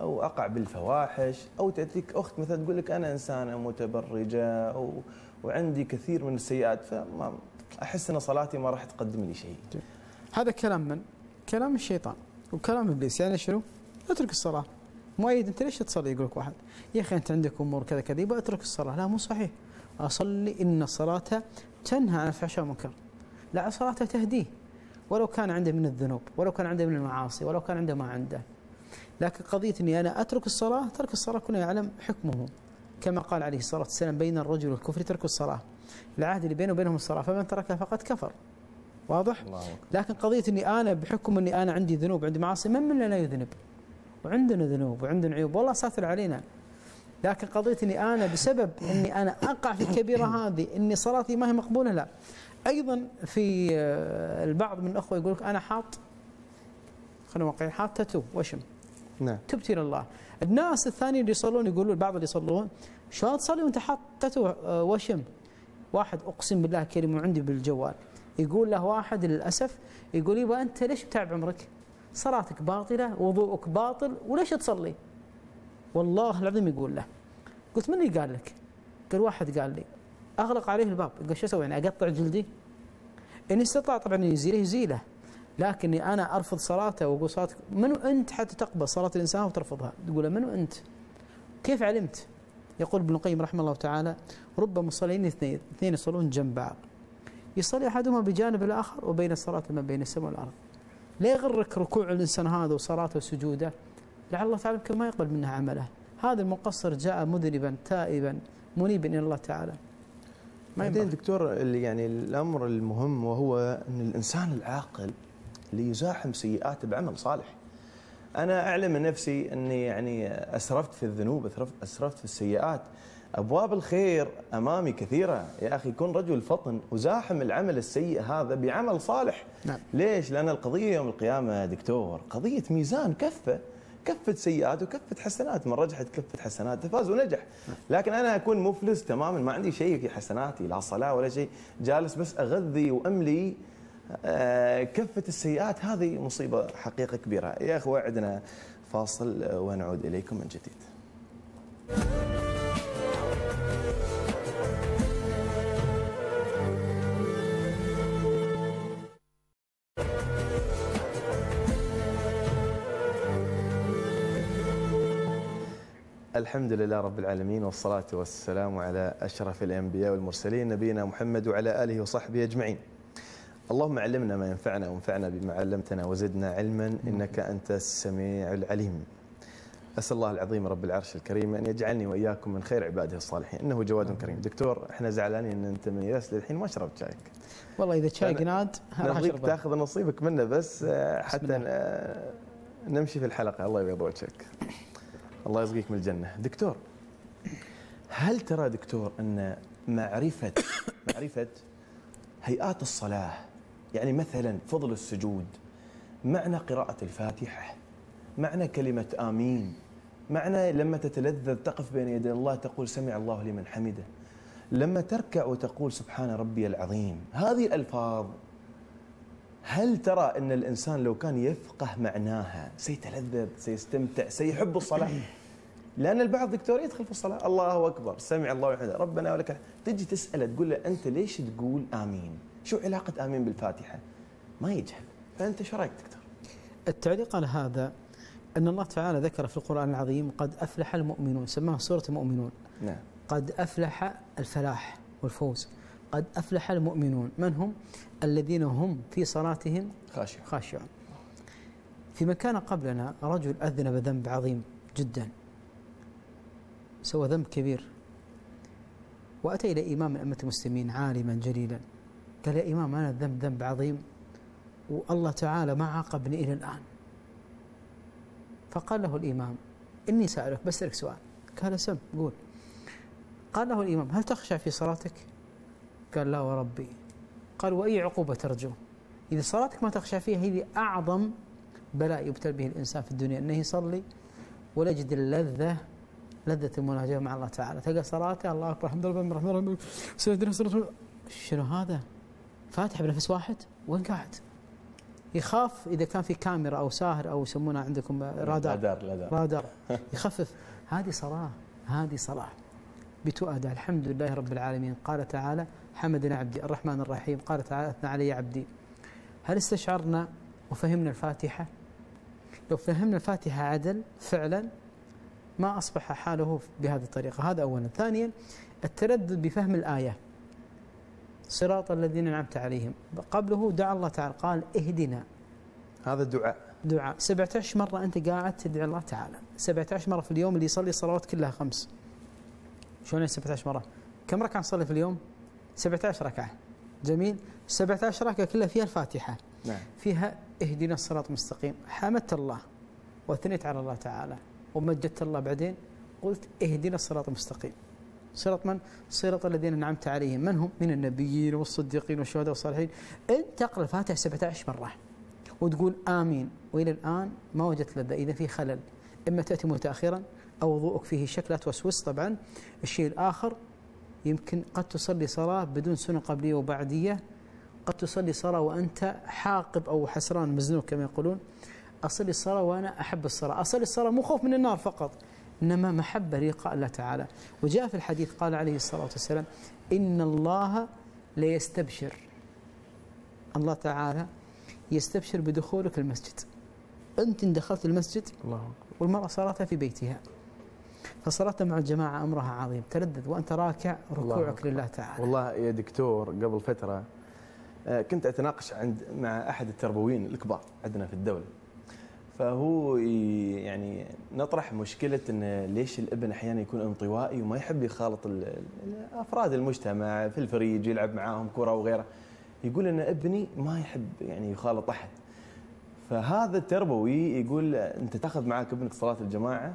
أو أقع بالفواحش، أو تأتيك أخت مثلا تقول لك أنا إنسانة متبرجة أو وعندي كثير من السيئات، فما أحس أن صلاتي ما راح تقدم لي شيء. هذا كلام من؟ كلام الشيطان وكلام إبليس. يعني شنو؟ اترك الصلاة. مؤيد، أنت ليش تصلي؟ يقول لك واحد: يا أخي أنت عندك أمور كذا كذا، يبقى اترك الصلاة. لا، مو صحيح. أصلي إن صلاتها تنهى عن الفحشاء والمنكر. لا، صلاتها تهديه ولو كان عنده من الذنوب، ولو كان عنده من المعاصي، ولو كان عنده ما عنده. لكن قضية أني أنا أترك الصلاة، ترك الصلاة كنا يعلم حكمه، كما قال عليه الصلاة والسلام: بين الرجل والكفر ترك الصلاة، العهد اللي بينه وبينهم الصلاة، فمن تركها فقد كفر. واضح؟ لكن قضية أني أنا بحكم أني أنا عندي ذنوب، عندي معاصي، من مننا لا يذنب؟ وعندنا ذنوب وعندنا عيوب، والله ساتر علينا. لكن قضية أني أنا بسبب أني أنا أقع في الكبيرة هذه أني صلاتي ما هي مقبولة، لا. أيضا في البعض من الأخوة يقول لك أنا حاط، خلينا واقعيين، حاط تاتو وشم. نعم، تبت إلى الله. الناس الثانيين اللي يصلون يقولون، البعض اللي يصلون: شلون تصلي وأنت حاط تاتو وشم؟ واحد أقسم بالله الكريم وعندي بالجوال، يقول له واحد للأسف، يقول: يبا أنت ليش بتعب عمرك؟ صلاتك باطلة، وضوءك باطل، وليش تصلي؟ والله العظيم يقول له. قلت: من اللي قال لك؟ قال: واحد قال لي. أغلق عليه الباب. قال: شو أسوي؟ يعني أقطع جلدي؟ إن استطاع طبعا يزيله يزيله، لكني أنا أرفض صلاته وأقول صلاتك. منو أنت حتى تقبل صلاة الإنسان وترفضها؟ تقول له: منو أنت؟ كيف علمت؟ يقول ابن القيم رحمه الله تعالى: رب مصلين اثنين اثنين يصلون جنب بعض، يصلي أحدهما بجانب الآخر وبين الصلاة ما بين السماء والأرض. لا يغرك ركوع الإنسان هذا وصلاته وسجوده، لعل الله تعالى يمكن ما يقبل منها عمله. هذا المقصر جاء مذنبا تائبا منيبا إلى الله تعالى. بعدين دكتور، يعني الأمر المهم وهو أن الإنسان العاقل اللي يزاحم سيئات بعمل صالح. أنا أعلم من نفسي أني يعني أسرفت في الذنوب، أسرفت في السيئات، أبواب الخير أمامي كثيرة. يا أخي كن رجل فطن وزاحم العمل السيء هذا بعمل صالح. نعم. ليش؟ لأن القضية يوم القيامة دكتور قضية ميزان، كفة كفة سيئات وكفة حسنات، من رجحت كفة حسنات فاز ونجح. لكن أنا أكون مفلس تماما، ما عندي شيء في حسناتي، لا صلاة ولا شيء، جالس بس أغذي وأملي كفة السيئات، هذه مصيبة حقيقة كبيرة يا أخي. وعدنا فاصل ونعود إليكم من جديد. الحمد لله رب العالمين، والصلاة والسلام على أشرف الأنبياء والمرسلين، نبينا محمد وعلى آله وصحبه أجمعين. اللهم علمنا ما ينفعنا وانفعنا بما علمتنا وزدنا علما، إنك أنت السميع العليم. أسأل الله العظيم رب العرش الكريم أن يجعلني وإياكم من خير عباده الصالحين، إنه جواد كريم. دكتور إحنا زعلانين إن أنت من ياس للحين ما شربت شايك. والله إذا شايك ناد نعطيك تأخذ نصيبك منه بس حتى نمشي في الحلقة. الله يبيض وجهك، الله يسقيك من الجنة. دكتور هل ترى دكتور أن معرفة معرفة هيئات الصلاة، يعني مثلا فضل السجود، معنى قراءة الفاتحة، معنى كلمة آمين، معنى لما تتلذذ تقف بين يدي الله تقول سمع الله لمن حمده، لما تركع وتقول سبحان ربي العظيم، هذه الألفاظ هل ترى أن الإنسان لو كان يفقه معناها سيتلذذ، سيستمتع، سيحب الصلاة؟ لأن البعض دكتور يدخل في الصلاة الله أكبر، سمع الله لمن حمده، ربنا ولك الحمد، تجي تسأله تقول له أنت ليش تقول آمين؟ شو علاقة آمين بالفاتحة؟ ما يجهل. فأنت شو رأيك دكتور؟ التعليق على هذا أن الله تعالى ذكر في القرآن العظيم قد أفلح المؤمنون، سماها سورة المؤمنون. نعم. قد أفلح، الفلاح والفوز، قد أفلح المؤمنون، من هم؟ الذين هم في صلاتهم خاشعون. خاشعون. في مكان قبلنا رجل أذنب ذنب عظيم جدا، سوى ذنب كبير، وأتى إلى إمام من أمة المسلمين عالما جليلا، قال يا إمام أنا الذنب ذنب عظيم والله تعالى ما عاقبني إلى الآن. فقال له الإمام إني سألك بسألك سؤال. قال سم، قول. قال له الإمام هل تخشع في صلاتك؟ قال لا وربي. قال وأي عقوبة ترجو؟ إذا صلاتك ما تخشع فيها هذه أعظم بلاء يبتل به الإنسان في الدنيا، أنه يصلي ولا يجد اللذة، لذة المناجاة مع الله تعالى، تلقى صلاته الله أكبر الحمد لله الرحمن الرحيم سيدنا سيدنا شنو هذا؟ فاتح بنفس واحد؟ وين قاعد؟ يخاف إذا كان في كاميرا أو ساهر أو يسمونها عندكم رادار. لدار لدار. رادار يخفف. هذه صلاة، هذه صلاة بتؤدى. الحمد لله رب العالمين. قال تعالى حمدنا عبدي الرحمن الرحيم. قال تعالى أثنى علي عبدي. هل استشعرنا وفهمنا الفاتحة؟ لو فهمنا الفاتحة عدل فعلا ما أصبح حاله بهذه الطريقة. هذا أولا. ثانيا التردد بفهم الآية صراط الذين أنعمت عليهم. قبله دعا الله تعالى قال اهدنا. هذا دعاء. دعاء سبعة عشر مرة أنت قاعد تدعي الله تعالى، سبعة عشر مرة في اليوم. اللي يصلي الصلوات كلها خمس شلون سبعة عشر مرة؟ كم ركعة نصلي في اليوم؟ سبعة عشر ركعة. جميل. سبعة عشر ركعة كلها فيها الفاتحة. نعم. فيها اهدنا الصراط المستقيم. حمدت الله واثنيت على الله تعالى ومجدت الله، بعدين قلت اهدنا الصراط المستقيم. صراط من؟ صراط الذين أنعمت عليهم. من هم؟ من النبيين والصديقين والشهداء والصالحين. أنت تقرأ الفاتحة سبعة عشر مرة وتقول آمين، وإلى الآن ما وجدت لذة. إذا في خلل، إما تأتي متأخرا أو وضوءك فيه شك، لا توسوس طبعا. الشيء الآخر يمكن قد تصلي صلاة بدون سنة قبلية وبعدية، قد تصلي صلاة وأنت حاقب أو حسران مزنوق كما يقولون. أصلي الصلاة وأنا أحب الصلاة، أصلي الصلاة مو خوف من النار فقط، إنما محبة لقاء الله تعالى. وجاء في الحديث قال عليه الصلاة والسلام إن الله ليستبشر، الله تعالى يستبشر بدخولك المسجد. أنت إن دخلت المسجد والمرأة صلاتها في بيتها، فصلاتها مع الجماعة أمرها عظيم. تردد وأنت راكع ركوعك لله تعالى. والله يا دكتور قبل فترة كنت أتناقش عند مع أحد التربويين الكبار عندنا في الدولة، فهو يعني نطرح مشكلة أن ليش الابن أحيانا يكون انطوائي وما يحب يخالط أفراد المجتمع في الفريج يلعب معاهم كرة وغيره. يقول أن ابني ما يحب يعني يخالط أحد. فهذا التربوي يقول أنت تأخذ معاك ابنك صلاة الجماعة؟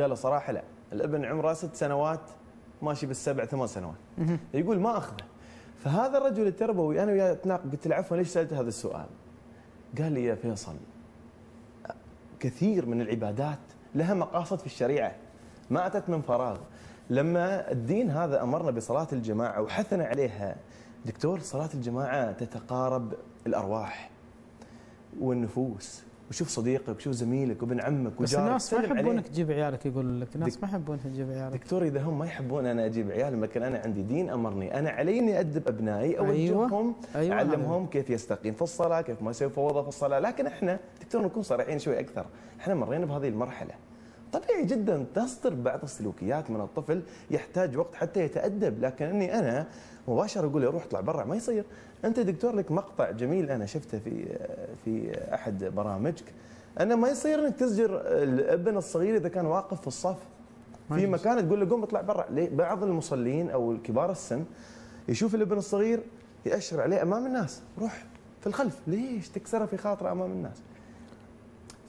قال صراحة لا، الابن عمره ست سنوات ماشي بالسبع ثمان سنوات. يقول ما أخذه. فهذا الرجل التربوي أنا وياه أتناقش، قلت له عفوا ليش سألت هذا السؤال؟ قال لي يا فيصل كثير من العبادات لها مقاصد في الشريعة، ما أتت من فراغ. لما الدين هذا أمرنا بصلاة الجماعة وحثنا عليها دكتور، صلاة الجماعة تتقارب الأرواح والنفوس. وشوف صديقك وشوف زميلك وابن عمك وجارك. بس الناس ما يحبونك تجيب عيالك، يقول لك الناس ما يحبونك تجيب عيالك. دكتور إذا هم ما يحبون أنا أجيب عيال، لكن أنا عندي دين أمرني، أنا علي إني أدب أبنائي، أوجههم، أيوة. أعلمهم كيف يستقيم في الصلاة، كيف ما يسوي فوضى في الصلاة. لكن إحنا دكتور نكون صريحين شوي أكثر، إحنا مرينا بهذه المرحلة. طبيعي جدا تصدر بعض السلوكيات من الطفل، يحتاج وقت حتى يتأدب. لكن إني أنا مباشرة أقول له روح اطلع برا ما يصير. أنت دكتور لك مقطع جميل أنا شفته في في أحد برامجك أنه ما يصير انك تزجر الابن الصغير اذا كان واقف في الصف في مكان تقول له قوم اطلع برا. بعض المصلين او الكبار السن يشوف الابن الصغير يأشر عليه امام الناس، روح في الخلف، ليش تكسره في خاطره امام الناس؟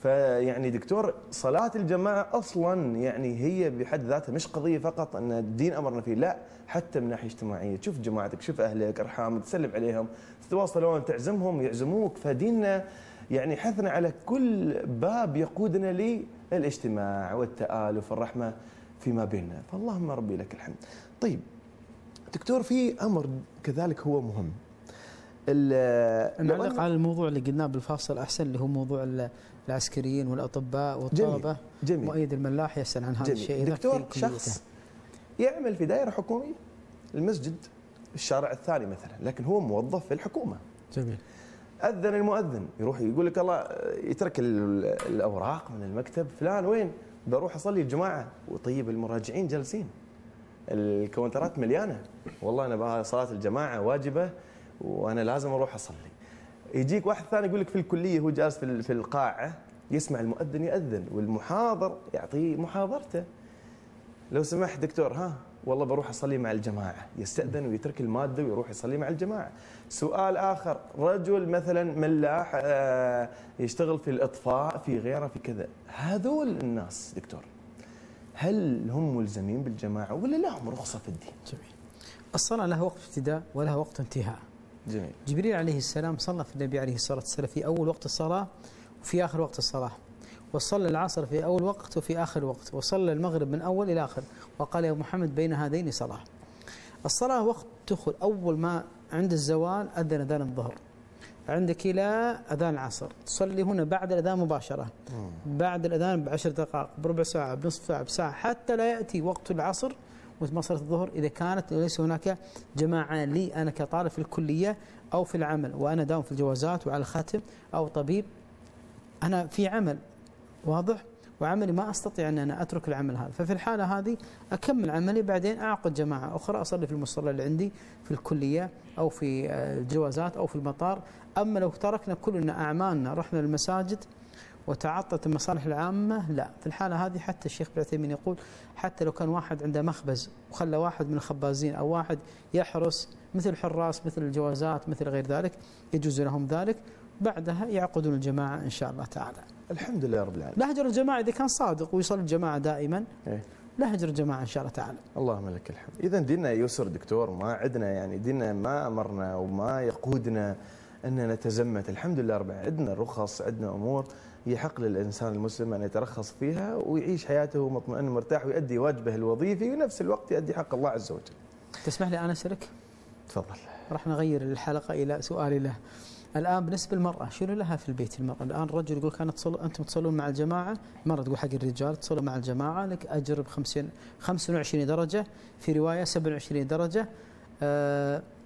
فيعني دكتور صلاة الجماعة أصلا يعني هي بحد ذاتها مش قضية فقط أن الدين أمرنا فيه، لا، حتى من ناحية اجتماعية، تشوف جماعتك، شوف أهلك، أرحامك، تسلم عليهم، تتواصلون، تعزمهم، يعزموك. فديننا يعني حثنا على كل باب يقودنا للاجتماع والتآلف والرحمة فيما بيننا، فاللهم ربي لك الحمد. طيب دكتور، في أمر كذلك هو مهم، نعلق على الموضوع اللي قلناه بالفاصل أحسن، اللي هو موضوع العسكريين والأطباء والطلبة. جميل. مؤيد الملاح يسأل عن هذا الشيء. دكتور، شخص يعمل في دائرة حكومية، المسجد الشارع الثاني مثلا، لكن هو موظف في الحكومة. جميل. أذن المؤذن، يروح يقول لك الله، يترك الأوراق من المكتب، فلان وين؟ بروح أصلي الجماعة. وطيب المراجعين جالسين، الكونترات مليانة، والله أنا صلاة الجماعة واجبة وانا لازم اروح اصلي. يجيك واحد ثاني يقول لك في الكليه هو جالس في القاعه يسمع المؤذن ياذن والمحاضر يعطيه محاضرته. لو سمحت دكتور، ها والله بروح اصلي مع الجماعه، يستاذن ويترك الماده ويروح يصلي مع الجماعه. سؤال اخر، رجل مثلا ملاح يشتغل في الاطفاء، في غيره، في كذا، هذول الناس دكتور هل هم ملزمين بالجماعه ولا لهم رخصه في الدين؟ جميل. الصلاه لها وقت ابتداء ولها وقت انتهاء. جميل. جبريل عليه السلام صلى في النبي عليه الصلاة والسلام في أول وقت الصلاة وفي آخر وقت الصلاة، وصلى العصر في أول وقت وفي آخر وقت، وصلى المغرب من أول إلى آخر، وقال يا محمد بين هذين صلاة. الصلاة وقت تدخل أول ما عند الزوال أذن أذان الظهر، عندك إلى أذان العصر، تصلي هنا بعد الأذان مباشرة، بعد الأذان بعشر دقائق، بربع ساعة، بنصف ساعة، بساعة، حتى لا يأتي وقت العصر وما صارت الظهر إذا كانت ليس هناك جماعة لي أنا كطالب في الكلية أو في العمل، وأنا داوم في الجوازات وعلى الخاتم، أو طبيب أنا في عمل واضح وعملي ما أستطيع أن أنا أترك العمل هذا، ففي الحالة هذه أكمل عملي بعدين أعقد جماعة أخرى أصلي في المصلى اللي عندي في الكلية أو في الجوازات أو في المطار. أما لو تركنا كلنا أعمالنا رحنا للمساجد وتعطت المصالح العامة، لا، في الحالة هذه حتى الشيخ ابن عثيمين يقول حتى لو كان واحد عنده مخبز وخلى واحد من الخبازين أو واحد يحرس مثل الحراس مثل الجوازات مثل غير ذلك يجوز لهم ذلك، بعدها يعقدون الجماعة إن شاء الله تعالى. الحمد لله رب العالمين. لا هجر الجماعة إذا كان صادق ويصلي الجماعة دائما، لا هجر الجماعة إن شاء الله تعالى. اللهم لك الحمد. إذا ديننا يسر دكتور، ما عندنا يعني ديننا ما أمرنا وما يقودنا أننا نتزمت، الحمد لله رب العالمين، عندنا رخص، عندنا أمور يحق للإنسان المسلم أن يترخص فيها ويعيش حياته مطمئن ومرتاح ويؤدي واجبه الوظيفي ونفس الوقت يؤدي حق الله عز وجل. تسمح لي أنا أسألك؟ تفضل. راح نغير الحلقة إلى سؤال له. الآن بالنسبة للمرأة، شنو لها في البيت المرأة؟ الآن الرجل يقول لك أنا تصل... أنتم تصلون مع الجماعة، المرأة تقول حق الرجال تصلون مع الجماعة لك أجر ب خمسة وعشرين درجة، في رواية سبعة وعشرين درجة.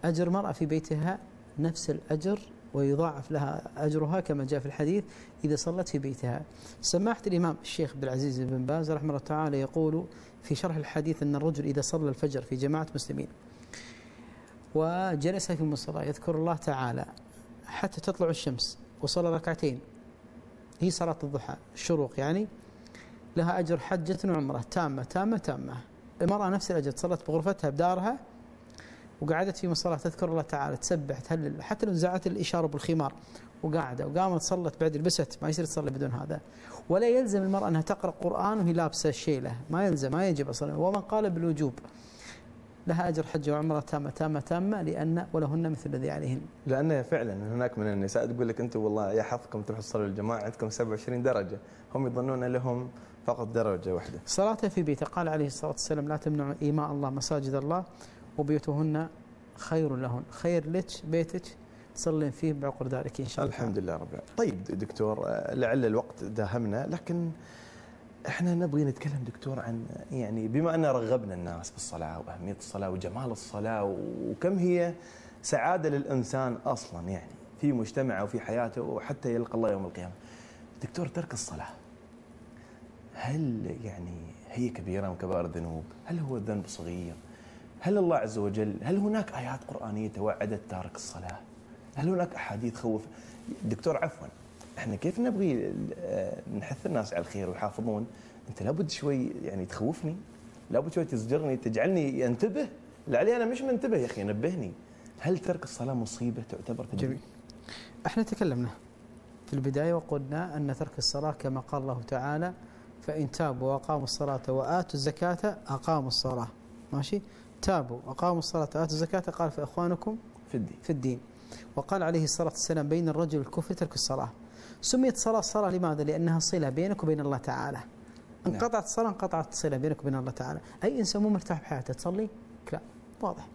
أجر المرأة في بيتها نفس الأجر ويضاعف لها أجرها كما جاء في الحديث إذا صلت في بيتها. سماحة الإمام الشيخ عبد العزيز بن باز رحمه الله تعالى يقول في شرح الحديث أن الرجل إذا صلى الفجر في جماعة مسلمين وجلس في المصلى يذكر الله تعالى حتى تطلع الشمس وصلى ركعتين، هي صلاة الضحى الشروق يعني، لها أجر حجة وعمرة تامة تامة تامة. المرأة نفس الأجر، صلت بغرفتها بدارها وقعدت في مصلاة تذكر الله تعالى، تسبح تهلل، حتى لو انزعت الإشارة بالخمار وقاعدة وقامت صلت بعد لبست، ما يصير تصلي بدون هذا. ولا يلزم المرأة أنها تقرأ قرآن وهي لابسة الشيلة، ما يلزم، ما يجب أصلا. ومن قال بالوجوب لها أجر حجة وعمرة تامة تامة تامة، لأن ولهن مثل الذي عليهن. لأن فعلا هناك من النساء تقول لك أنتم والله يا حظكم تروحوا تصلوا الجماعة عندكم سبعة وعشرين درجة، هم يظنون لهم فقط درجة واحدة. صلاتها في بيتها قال عليه الصلاة والسلام لا تمنعوا إيماء الله مساجد الله وبيوتهن خير لهن، خير لك بيتك تصلين فيه بعقر ذلك إن شاء الله. الحمد لله رب العالمين. طيب دكتور، لعل الوقت داهمنا، لكن احنا نبغي نتكلم دكتور عن يعني بما أن رغبنا الناس بالصلاة وأهمية الصلاة وجمال الصلاة وكم هي سعادة للإنسان أصلا يعني في مجتمعه وفي حياته وحتى يلقى الله يوم القيامة. دكتور، ترك الصلاة هل يعني هي كبيرة من كبائر الذنوب؟ هل هو الذنب صغير؟ هل الله عز وجل، هل هناك آيات قرآنية توعدت تارك الصلاة؟ هل هناك أحاديث خوف دكتور؟ عفوا، احنا كيف نبغي نحث الناس على الخير ويحافظون؟ انت لابد شوي يعني تخوفني، لابد شوي تزجرني، تجعلني انتبه لعلي انا مش منتبه. يا اخي نبهني، هل ترك الصلاه مصيبه تعتبر؟ جميل. احنا تكلمنا في البدايه وقلنا ان ترك الصلاه كما قال الله تعالى: فان تابوا واقاموا الصلاه واتوا الزكاه اقاموا الصلاه. ماشي، تابوا اقاموا الصلاه واتوا الزكاه، قال فاخوانكم في الدين في الدين. وقال عليه الصلاه والسلام: بين الرجل والكفر ترك الصلاه. سميت صلاه صلاه لماذا؟ لانها صله بينك وبين الله تعالى. انقطعت الصلاه انقطعت الصله بينك وبين الله تعالى. اي انسان مو مرتاح بحياته تصلي؟ لا، واضح.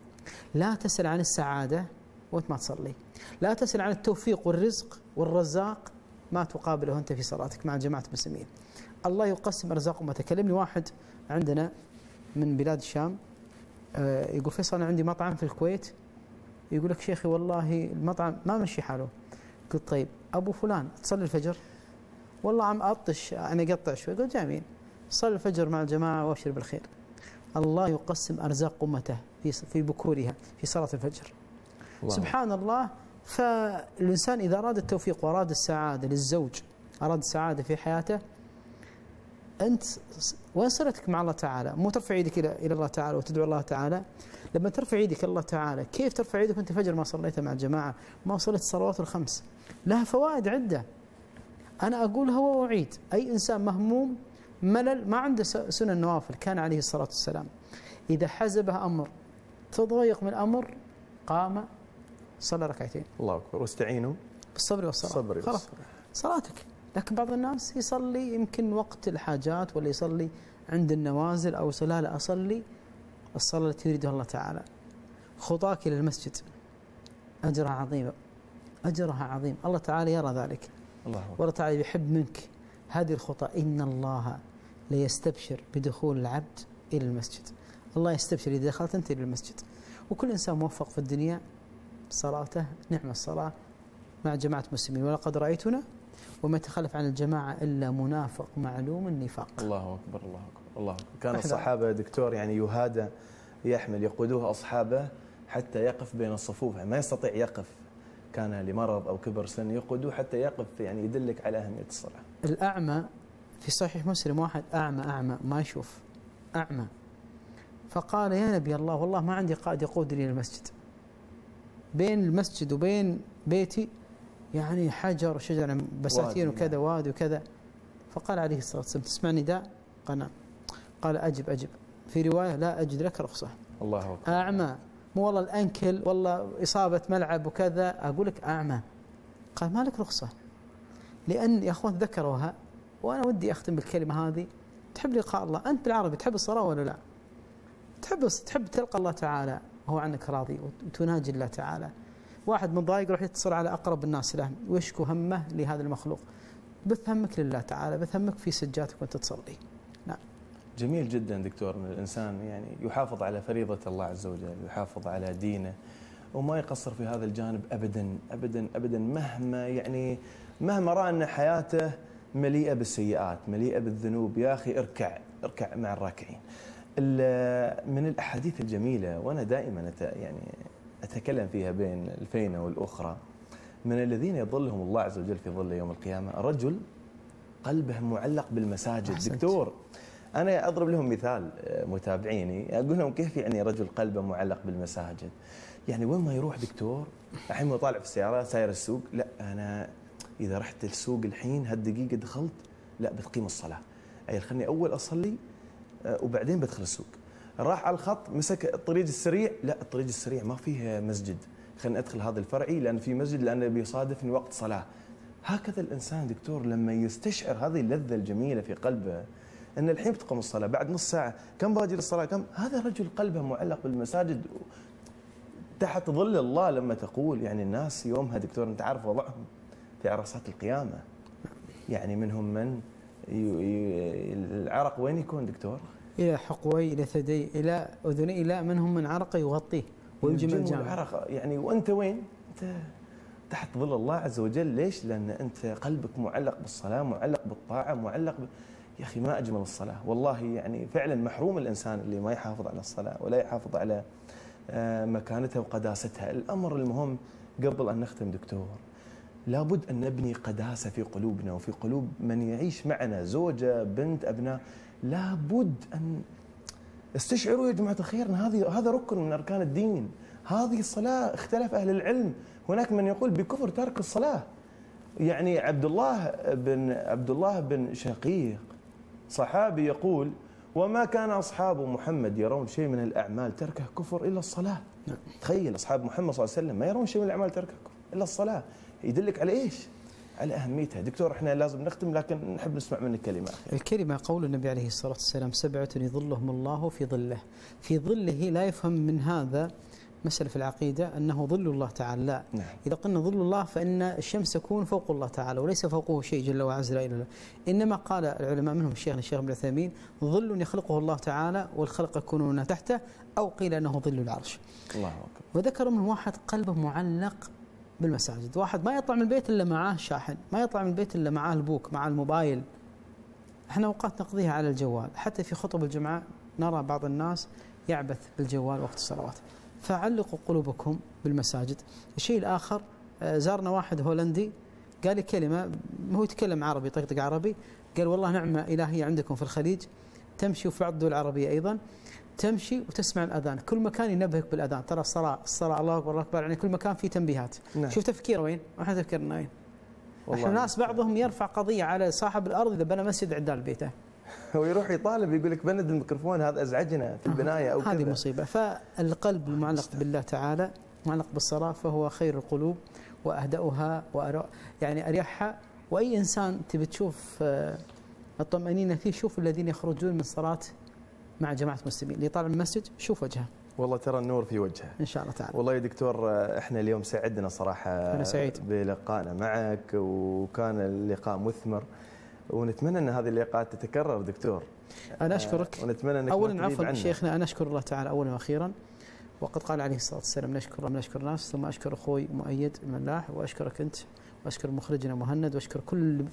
لا تسال عن السعاده وانت ما تصلي، لا تسال عن التوفيق والرزق والرزاق ما تقابله انت في صلاتك مع جماعه المسلمين. الله يقسم ارزاقهم. وتكلمني واحد عندنا من بلاد الشام يقول: فيصل انا عندي مطعم في الكويت، يقول لك شيخي والله المطعم ما مشي حاله. قلت: طيب ابو فلان تصلي الفجر؟ والله عم اطش انا اقطع شوي. قلت: جميل، صلي الفجر مع الجماعه وابشر بالخير. الله يقسم ارزاق امته في في بكورها في صلاه الفجر. الله. سبحان الله. فالانسان اذا اراد التوفيق واراد السعاده للزوج، اراد السعاده في حياته، انت وين صلتك مع الله تعالى؟ مو ترفع يدك الى الى الله تعالى وتدعو الله تعالى. لما ترفع يدك الله تعالى، كيف ترفع يدك وانت الفجر ما صليت مع الجماعه، ما صليت الصلوات الخمس؟ لها فوائد عده انا اقولها واعيد. اي انسان مهموم ملل ما عنده سنن نوافل كان عليه الصلاه والسلام اذا حزبه امر تضايق من الامر قام صلى ركعتين. الله اكبر. واستعينوا بالصبر والصلاه. الصبر خلاص صلاتك. لكن بعض الناس يصلي يمكن وقت الحاجات، ولا يصلي عند النوازل، او لا لا اصلي الصلاه التي يريدها الله تعالى. خطاك الى المسجد اجرها عظيمه، اجرها عظيم، الله تعالى يرى ذلك. الله اكبر. والله تعالى يحب منك هذه الخطأ. إن الله ليستبشر بدخول العبد إلى المسجد. الله يستبشر إذا دخلت أنت إلى المسجد. وكل إنسان موفق في الدنيا صلاته نعم، الصلاة مع جماعة المسلمين. ولقد رأيتنا وما تخلف عن الجماعة إلا منافق معلوم النفاق. الله أكبر الله أكبر الله أكبر. كان أحضر. الصحابة دكتور يعني يهادى يحمل يقودوه أصحابه حتى يقف بين الصفوف، ما يستطيع يقف، كان لمرض أو كبر سن، يقودوه حتى يقف، يعني يدلك على أهمية الصلاة. الأعمى في صحيح مسلم واحد أعمى أعمى ما يشوف، أعمى، فقال: يا نبي الله والله ما عندي قائد يقودني للمسجد، بين المسجد وبين بيتي يعني حجر وشجر بساتين وكذا وادي وكذا. فقال عليه الصلاة والسلام: تسمع نداء؟ قال: نعم. قال: أجب أجب. في رواية: لا أجد لك رخصة. الله أكبر. أعمى، مو والله الأنكل والله إصابة ملعب وكذا، أقول لك أعمى. قال: ما لك رخصة. لأن يا أخوان ذكروها، وأنا ودي أختم بالكلمة هذه. تحب لقاء الله، أنت العربي تحب الصلاة ولا لا؟ تحب تحب تلقى الله تعالى وهو عنك راضي، وتناجي الله تعالى. واحد متضايق يروح يتصل على أقرب الناس له ويشكو همه لهذا المخلوق. بث همك لله تعالى، بث همك في سجاتك وأنت تصلي. نعم. جميل جدا دكتور، من الإنسان يعني يحافظ على فريضة الله عز وجل، يحافظ على دينه، وما يقصر في هذا الجانب أبدا أبدا أبدا، مهما يعني مهما رأى أن حياته مليئة بالسيئات، مليئة بالذنوب. يا أخي اركع اركع مع الراكعين. من الأحاديث الجميلة وأنا دائما يعني أتكلم فيها بين الفينة والأخرى: من الذين يظلهم الله عز وجل في ظله يوم القيامة رجل قلبه معلق بالمساجد. أحسنت. دكتور أنا أضرب لهم مثال متابعيني، أقول لهم كيف يعني رجل قلبه معلق بالمساجد؟ يعني وين ما يروح دكتور، الحين طالع في السيارة ساير السوق، لا أنا إذا رحت السوق الحين هالدقيقة دخلت، لا بتقيم الصلاة، أي خلني أول أصلي وبعدين بدخل السوق. راح على الخط مسك الطريق السريع، لا الطريق السريع ما فيه مسجد، خلني أدخل هذا الفرعي لأن في مسجد، لأنه بيصادفني وقت صلاة. هكذا الإنسان دكتور لما يستشعر هذه اللذة الجميلة في قلبه أن الحين بتقوم الصلاة، بعد نص ساعة كم باجي للصلاة كم، هذا رجل قلبه معلق بالمساجد تحت ظل الله. لما تقول يعني الناس يومها دكتور أنت عارف وضعهم في عرصات القيامة، يعني منهم من العرق وين يكون دكتور؟ إلى حقوي، إلى ثدي، إلى أذني، إلى منهم من عرقه يغطيه ويلجم الجامع. يعني وأنت وين؟ أنت تحت ظل الله عز وجل. ليش؟ لأن أنت قلبك معلق بالصلاة، معلق بالطاعة، معلق ب... يا أخي ما أجمل الصلاة والله. يعني فعلا محروم الإنسان اللي ما يحافظ على الصلاة ولا يحافظ على مكانتها وقداستها. الأمر المهم قبل أن نختم دكتور، لابد أن نبني قداسة في قلوبنا وفي قلوب من يعيش معنا، زوجة، بنت، أبناء. لابد أن استشعروا يا جماعة الخير أن هذه هذا ركن من أركان الدين. هذه الصلاة اختلف أهل العلم، هناك من يقول بكفر ترك الصلاة. يعني عبد الله بن عبد الله بن شقيق صحابي يقول: وما كان أصحاب محمد يرون شيء من الأعمال تركه كفر إلا الصلاة. تخيل أصحاب محمد صلى الله عليه وسلم ما يرون شيء من الأعمال تركه إلا الصلاة. يدلك على إيش؟ على أهميتها. دكتور إحنا لازم نختم، لكن نحب نسمع منك كلمة أخيرة. الكلمة قول النبي عليه الصلاة والسلام: سبعة يظلهم الله في ظله. في ظله لا يفهم من هذا مسألة في العقيدة أنه ظل الله تعالى، لا. نعم. إذا قلنا ظل الله فإن الشمس تكون فوق الله تعالى وليس فوقه شيء جل وعز، لا إله إلا الله. إنما قال العلماء منهم الشيخ الشيخ ابن عثيمين: ظل يخلقه الله تعالى والخلق يكونون تحته، أو قيل أنه ظل العرش. الله أكبر. وذكر منهم واحد قلبه معلق بالمساجد، واحد ما يطلع من البيت إلا معاه شاحن، ما يطلع من البيت إلا معاه البوك، معاه الموبايل. إحنا أوقات نقضيها على الجوال، حتى في خطب الجمعة نرى بعض الناس يعبث بالجوال وقت الصلوات. فعلقوا قلوبكم بالمساجد. الشيء الآخر، زارنا واحد هولندي قال لي كلمة، هو يتكلم عربي طقطق عربي، قال: والله نعمة إلهية عندكم في الخليج، تمشي وفي بعض الدول العربية أيضا تمشي وتسمع الأذان، كل مكان ينبهك بالأذان، ترى الصلاة الصلاة الله أكبر الله أكبر، يعني كل مكان فيه تنبيهات. نعم. شوف تفكير وين؟ احنا تفكيرنا وين؟ احنا الناس بعضهم يرفع قضية على صاحب الأرض إذا بنى مسجد عدال بيته. ويروح يطالب يقول لك بند الميكروفون هذا أزعجنا في البناية أو كذا. هذه مصيبة. فالقلب المعلق بالله تعالى، معلق بالصلاة، فهو خير القلوب وأهدأها وأرو... يعني أريحها. وأي إنسان تبي تشوف الطمأنينة فيه، شوف الذين يخرجون من الصلاة مع جماعة مسلمين، اللي طالع من المسجد شوف وجهه، والله ترى النور في وجهه إن شاء الله تعالى. والله يا دكتور إحنا اليوم سعدنا صراحة. أنا سعيد بلقائنا معك، وكان اللقاء مثمر، ونتمنى أن هذه اللقاءات تتكرر دكتور. أنا أشكرك. ونتمنى أنك أولا عفوا شيخنا، أنا أشكر الله تعالى أولا وأخيرا، وقد قال عليه الصلاة والسلام: نشكر من أشكر الناس، ثم أشكر أخوي مؤيد الملاح، وأشكرك أنت، وأشكر مخرجنا مهند، وأشكر كل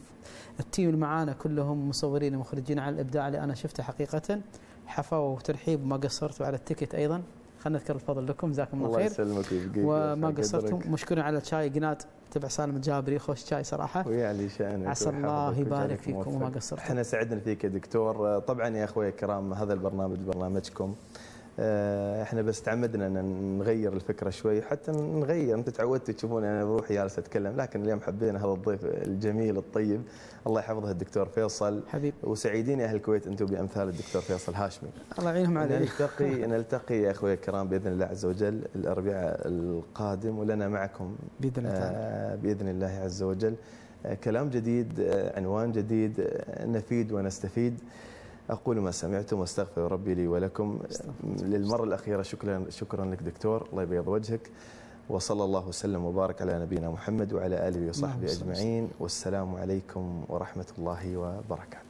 التيم اللي معانا كلهم، مصورين ومخرجين، على الإبداع اللي أنا شفته حقيقة، حفاوة وترحيب وما قصرتوا على التيكت أيضا. خلنا نذكر الفضل لكم، جزاكم الله خير. الله يسلمك، وما قصرتم. مشكورين على شاي قناد تبع سالم جابري، خوش شاي صراحه، ويعلي شأنك، عسى الله يبارك فيكم وما قصرتم. احنا سعدنا فيك يا دكتور. طبعا يا اخوي الكرام، هذا البرنامج برنامجكم، احنا بس تعمدنا ان نغير الفكره شوي، حتى نغير. انت تعودت تشوفون انا بروحي جالس اتكلم، لكن اليوم حبينا هذا الضيف الجميل الطيب، الله يحفظه الدكتور فيصل حبيب. وسعيدين يا اهل الكويت انتم بامثال الدكتور فيصل هاشمي، الله يعينهم عليك. نلتقي نلتقي يا اخوي الكرام باذن الله عز وجل الاربعاء القادم، ولنا معكم باذن الله آه باذن الله عز وجل آه كلام جديد، آه عنوان جديد، آه نفيد ونستفيد. أقول ما سمعتم واستغفر ربي لي ولكم للمرة الأخيرة. شكرا شكرا لك دكتور، الله يبيض وجهك، وصلى الله وسلم وبارك على نبينا محمد وعلى آله وصحبه أجمعين، والسلام عليكم ورحمة الله وبركاته.